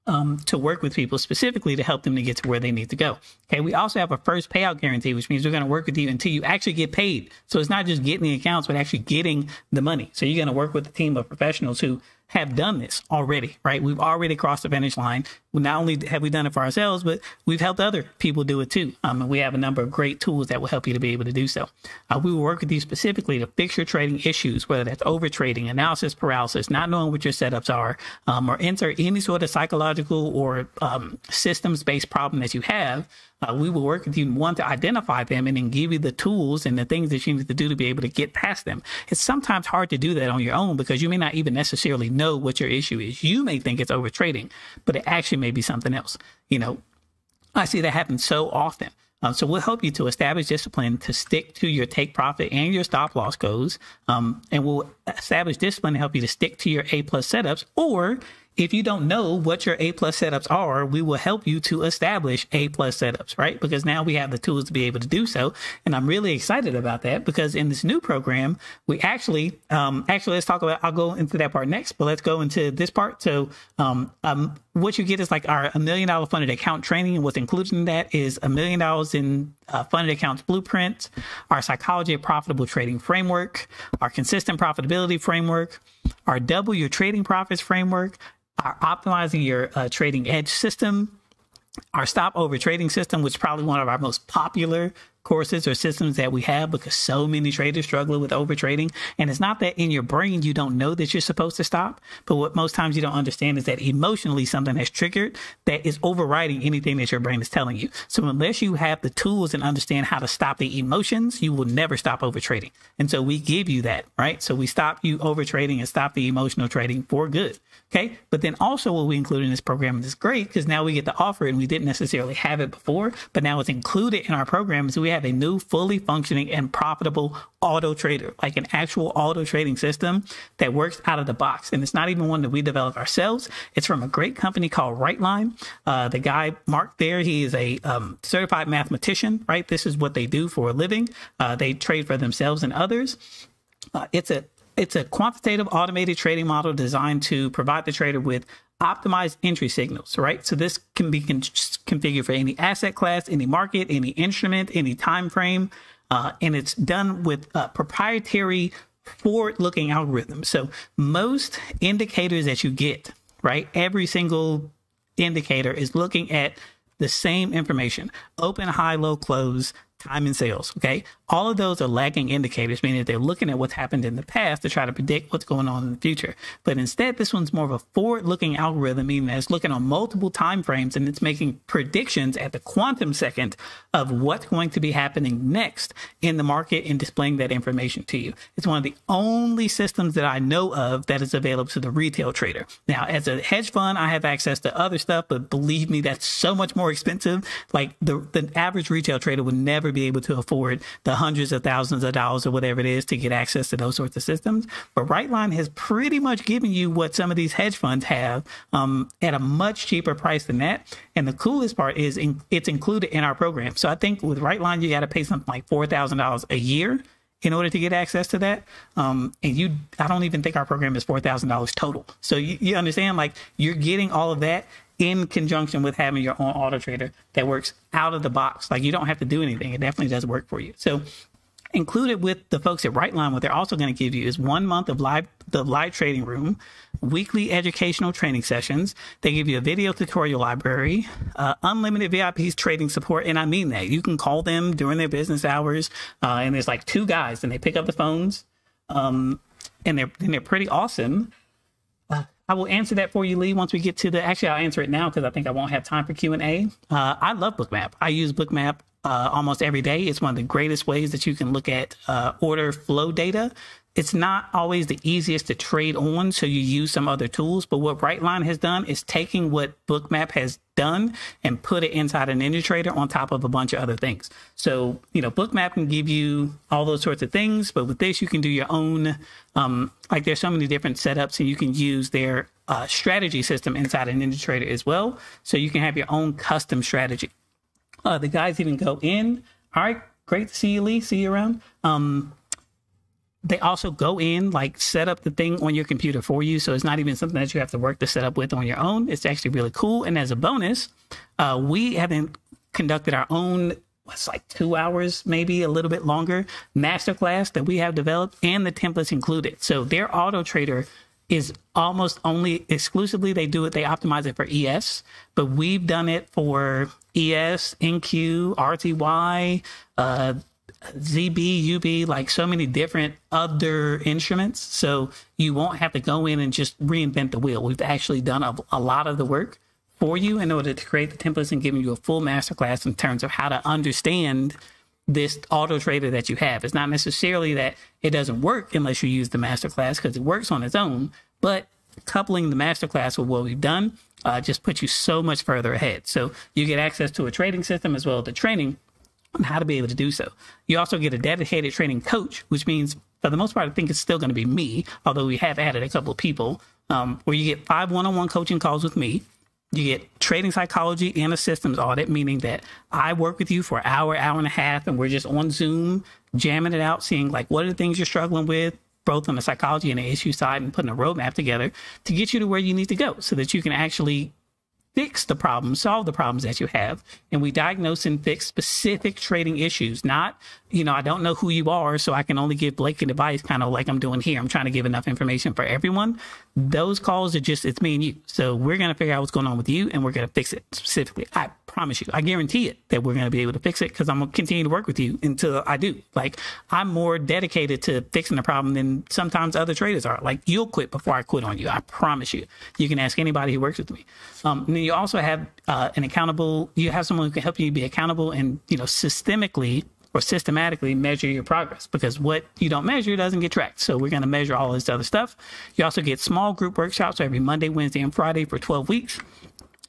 Um, to work with people specifically to help them to get to where they need to go. Okay, we also have a first payout guarantee, which means we're going to work with you until you actually get paid. So it's not just getting the accounts, but actually getting the money. So you're going to work with a team of professionals who have done this already, right? We've already crossed the finish line. Not only have we done it for ourselves, but we've helped other people do it too. Um, and we have a number of great tools that will help you to be able to do so. Uh, we will work with you specifically to fix your trading issues, whether that's over trading, analysis paralysis, not knowing what your setups are, um, or insert any sort of psychological or um, systems-based problem that you have. Uh, we will work with you, one, to identify them and then give you the tools and the things that you need to do to be able to get past them. It's sometimes hard to do that on your own because you may not even necessarily know what your issue is. You may think it's over trading, but it actually may be something else. You know, I see that happen so often. Um, so we'll help you to establish discipline to stick to your take profit and your stop loss goals. Um, and we'll establish discipline to help you to stick to your A plus setups. Or if you don't know what your A plus setups are, we will help you to establish A plus setups, right? Because now we have the tools to be able to do so. And I'm really excited about that because in this new program, we actually, um, actually let's talk about, I'll go into that part next, but let's go into this part. So, um, um, what you get is like our a million dollar funded account training, and what's included in that is a million dollars in uh, funded accounts blueprint, our psychology of profitable trading framework, our consistent profitability framework, our double your trading profits framework, our optimizing your uh, trading edge system, our stop over trading system, which is probably one of our most popular courses or systems that we have because so many traders struggle with overtrading. And it's not that in your brain you don't know that you're supposed to stop, but what most times you don't understand is that emotionally something has triggered that is overriding anything that your brain is telling you. So unless you have the tools and understand how to stop the emotions, you will never stop overtrading. And so we give you that, right? So we stop you overtrading and stop the emotional trading for good. Okay. But then also what we include in this program is great because now we get to offer it and we didn't necessarily have it before, but now it's included in our program. So we have have a new fully functioning and profitable auto trader, like an actual auto trading system that works out of the box. And it's not even one that we develop ourselves. It's from a great company called Rightline. Uh, the guy, Mark there, he is a um, certified mathematician, right? This is what they do for a living. Uh, they trade for themselves and others. Uh, it's a It's a quantitative automated trading model designed to provide the trader with optimized entry signals, right? So this can be con configured for any asset class, any market, any instrument, any time frame, uh, and it's done with uh, proprietary forward-looking algorithms. So most indicators that you get, right, every single indicator is looking at the same information: open, high, low, close, time and sales. Okay. All of those are lagging indicators, meaning that they're looking at what's happened in the past to try to predict what's going on in the future. But instead, this one's more of a forward-looking algorithm, meaning that it's looking on multiple time frames and it's making predictions at the quantum second of what's going to be happening next in the market and displaying that information to you. It's one of the only systems that I know of that is available to the retail trader. Now, as a hedge fund, I have access to other stuff, but believe me, that's so much more expensive. Like the, the average retail trader would never be able to afford the hundreds of thousands of dollars or whatever it is to get access to those sorts of systems. But Rightline has pretty much given you what some of these hedge funds have um, at a much cheaper price than that. And the coolest part is in, it's included in our program. So I think with Rightline, you got to pay something like four thousand dollars a year in order to get access to that. Um, and you, I don't even think our program is four thousand dollars total. So you, you understand, like, you're getting all of that in conjunction with having your own auto trader that works out of the box. Like, you don't have to do anything. It definitely does work for you. So included with the folks at Rightline, what they're also going to give you is one month of live, the live trading room, weekly educational training sessions. They give you a video tutorial library, uh, unlimited V I Ps trading support. And I mean that. You can call them during their business hours. Uh, and there's like two guys and they pick up the phones, um, and they're, and they're pretty awesome. Uh, I will answer that for you, Lee, once we get to the, actually, I'll answer it now because I think I won't have time for Q and A. Uh, I love BookMap. I use BookMap Uh, almost every day. It's one of the greatest ways that you can look at uh, order flow data. It's not always the easiest to trade on, so you use some other tools. But what Rightline has done is taking what BookMap has done and put it inside an NinjaTrader on top of a bunch of other things. So, you know, BookMap can give you all those sorts of things, but with this, you can do your own. Um, like, there's so many different setups, and you can use their uh, strategy system inside an NinjaTrader as well. So you can have your own custom strategy. Uh, the guys even go in. All right, great to see you, Lee. See you around. Um, they also go in, like, set up the thing on your computer for you. So it's not even something that you have to work to set up with on your own. It's actually really cool. And as a bonus, uh, we haven't conducted our own, it's like two hours, maybe a little bit longer, masterclass that we have developed and the templates included. So their auto trader is almost only exclusively, they do it, they optimize it for E S, but we've done it for E S, N Q, R T Y, uh, Z B, U B, like so many different other instruments. So you won't have to go in and just reinvent the wheel. We've actually done a, a lot of the work for you in order to create the templates and giving you a full masterclass in terms of how to understand this auto trader that you have. It's not necessarily that it doesn't work unless you use the masterclass, because it works on its own, but coupling the masterclass with what we've done uh, just puts you so much further ahead. So you get access to a trading system as well as the training on how to be able to do so. You also get a dedicated trading coach, which means for the most part, I think it's still going to be me, although we have added a couple of people, um, where you get five one-on-one coaching calls with me. You get trading psychology and a systems audit, meaning that I work with you for an hour, hour and a half, and we're just on Zoom jamming it out, seeing like what are the things you're struggling with, both on the psychology and the issue side, and putting a roadmap together to get you to where you need to go so that you can actually fix the problem, solve the problems that you have. And we diagnose and fix specific trading issues, not, you know, I don't know who you are, so I can only give Blake an advice, kind of like I'm doing here. I'm trying to give enough information for everyone. Those calls are just, it's me and you. So we're going to figure out what's going on with you and we're going to fix it specifically. I promise you, I guarantee it that we're going to be able to fix it because I'm going to continue to work with you until I do. Like, I'm more dedicated to fixing the problem than sometimes other traders are. Like, you'll quit before I quit on you. I promise you. You can ask anybody who works with me. Um, and then you also have uh, an accountable, you have someone who can help you be accountable and, you know, systemically or systematically measure your progress, because what you don't measure doesn't get tracked. So we're going to measure all this other stuff. You also get small group workshops every Monday, Wednesday, and Friday for twelve weeks.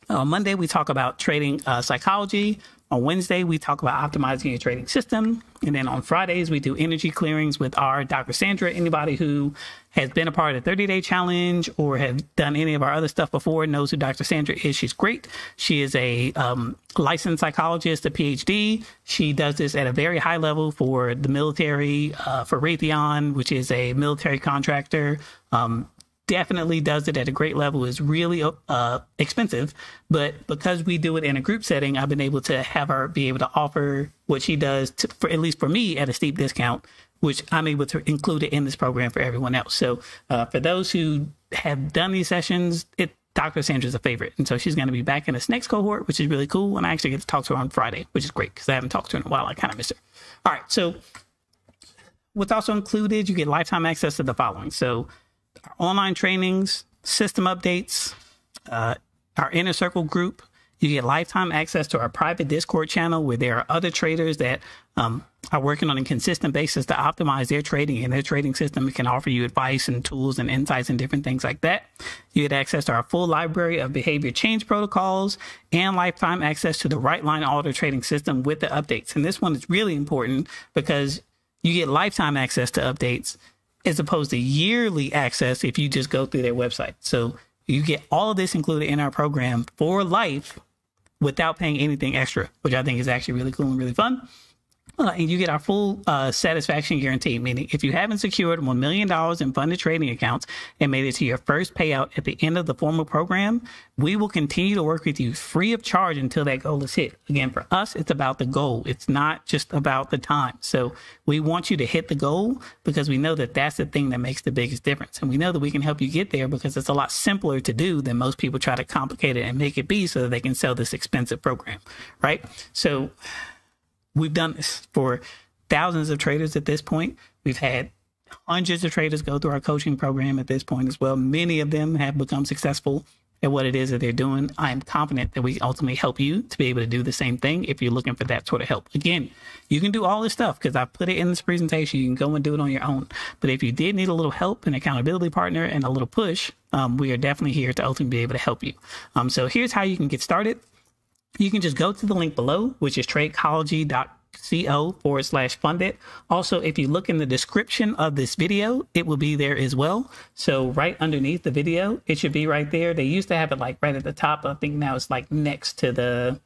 On uh, Monday, we talk about trading uh, psychology. On Wednesday, we talk about optimizing your trading system. And then on Fridays, we do energy clearings with our Doctor Sandra. Anybody who has been a part of the thirty day challenge or have done any of our other stuff before knows who Doctor Sandra is. She's great. She is a um, licensed psychologist, a P H D. She does this at a very high level for the military, uh, for Raytheon, which is a military contractor. Um, definitely does it at a great level. Is really uh, expensive, but because we do it in a group setting, I've been able to have her be able to offer what she does to, for, at least for me, at a steep discount, which I'm able to include it in this program for everyone else. So uh, for those who have done these sessions, it, Doctor Sandra's a favorite. And so she's going to be back in this next cohort, which is really cool. And I actually get to talk to her on Friday, which is great because I haven't talked to her in a while. I kind of miss her. All right. So what's also included, you get lifetime access to the following. So online trainings, system updates, uh, our inner circle group. You get lifetime access to our private Discord channel where there are other traders that um, are working on a consistent basis to optimize their trading and their trading system. We can offer you advice and tools and insights and different things like that. You get access to our full library of behavior change protocols and lifetime access to the Rightline auto trading system with the updates. And this one is really important because you get lifetime access to updates as opposed to yearly access if you just go through their website. So you get all of this included in our program for life without paying anything extra, which I think is actually really cool and really fun. uh, and you get our full uh, satisfaction guarantee, meaning if you haven't secured one million dollars in funded trading accounts and made it to your first payout at the end of the formal program, we will continue to work with you free of charge until that goal is hit. Again, for us, it's about the goal. It's not just about the time. So we want you to hit the goal because we know that that's the thing that makes the biggest difference. And we know that we can help you get there because it's a lot simpler to do than most people try to complicate it and make it be so that they can sell this expensive program, right? So we've done this for thousands of traders at this point. We've had hundreds of traders go through our coaching program at this point as well. Many of them have become successful at what it is that they're doing. I am confident that we ultimately help you to be able to do the same thing if you're looking for that sort of help. Again, you can do all this stuff because I put it in this presentation. You can go and do it on your own. But if you did need a little help, an accountability partner, and a little push, um, we are definitely here to ultimately be able to help you. Um, so here's how you can get started. You can just go to the link below, which is tradechology dot co forward slash funded. Also, if you look in the description of this video, it will be there as well. So right underneath the video, it should be right there. They used to have it like right at the top. I think now it's like next to the,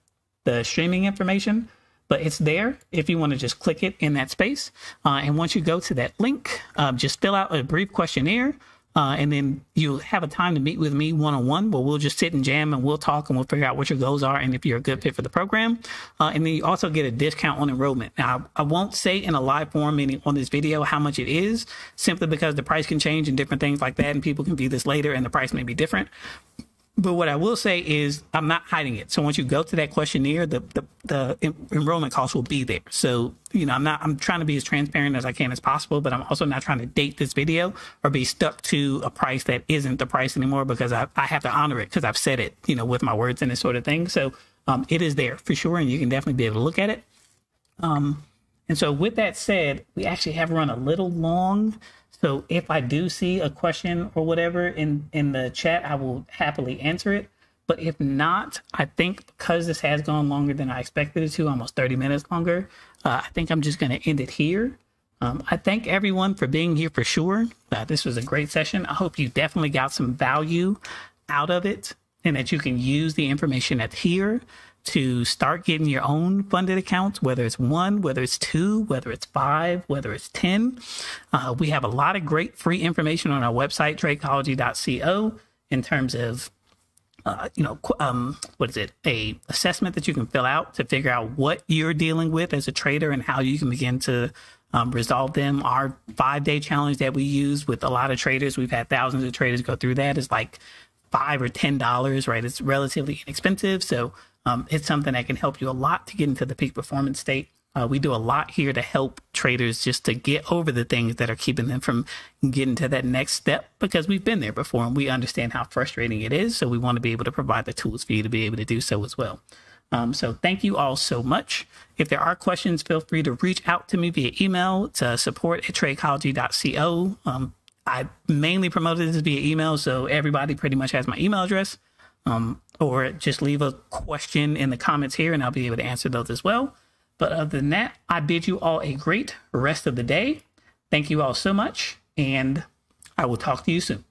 the streaming information, but it's there if you want to just click it in that space. Uh, and once you go to that link, um, just fill out a brief questionnaire. Uh, and then you'll have a time to meet with me one-on-one, where we'll just sit and jam and we'll talk and we'll figure out what your goals are and if you're a good fit for the program. Uh, and then you also get a discount on enrollment. Now, I, I won't say in a live form, meaning on this video, how much it is, simply because the price can change and different things like that, and people can view this later and the price may be different. But what I will say is I'm not hiding it. So once you go to that questionnaire, the, the, the enrollment cost will be there. So, you know, I'm not, I'm trying to be as transparent as I can as possible, but I'm also not trying to date this video or be stuck to a price that isn't the price anymore, because I, I have to honor it because I've said it, you know, with my words and this sort of thing. So um, it is there for sure. And you can definitely be able to look at it. Um, and so with that said, we actually have run a little long. So if I do see a question or whatever in, in the chat, I will happily answer it. But if not, I think because this has gone longer than I expected it to, almost thirty minutes longer, uh, I think I'm just going to end it here. Um, I thank everyone for being here for sure. Uh, this was a great session. I hope you definitely got some value out of it and that you can use the information that's here to start getting your own funded accounts, whether it's one, whether it's two, whether it's five, whether it's ten. Uh, we have a lot of great free information on our website, tradechology dot co, in terms of, uh, you know, um, what is it? A assessment that you can fill out to figure out what you're dealing with as a trader and how you can begin to Um, resolve them. Our five-day challenge that we use with a lot of traders, we've had thousands of traders go through that, is like five or ten dollars, right? It's relatively inexpensive, so um, it's something that can help you a lot to get into the peak performance state. Uh, we do a lot here to help traders just to get over the things that are keeping them from getting to that next step, because we've been there before and we understand how frustrating it is. So we want to be able to provide the tools for you to be able to do so as well. Um, so thank you all so much. If there are questions, feel free to reach out to me via email to support at tradechology dot co. Um, I mainly promoted this via email, so everybody pretty much has my email address. Um, or just leave a question in the comments here and I'll be able to answer those as well. But other than that, I bid you all a great rest of the day. Thank you all so much, and I will talk to you soon.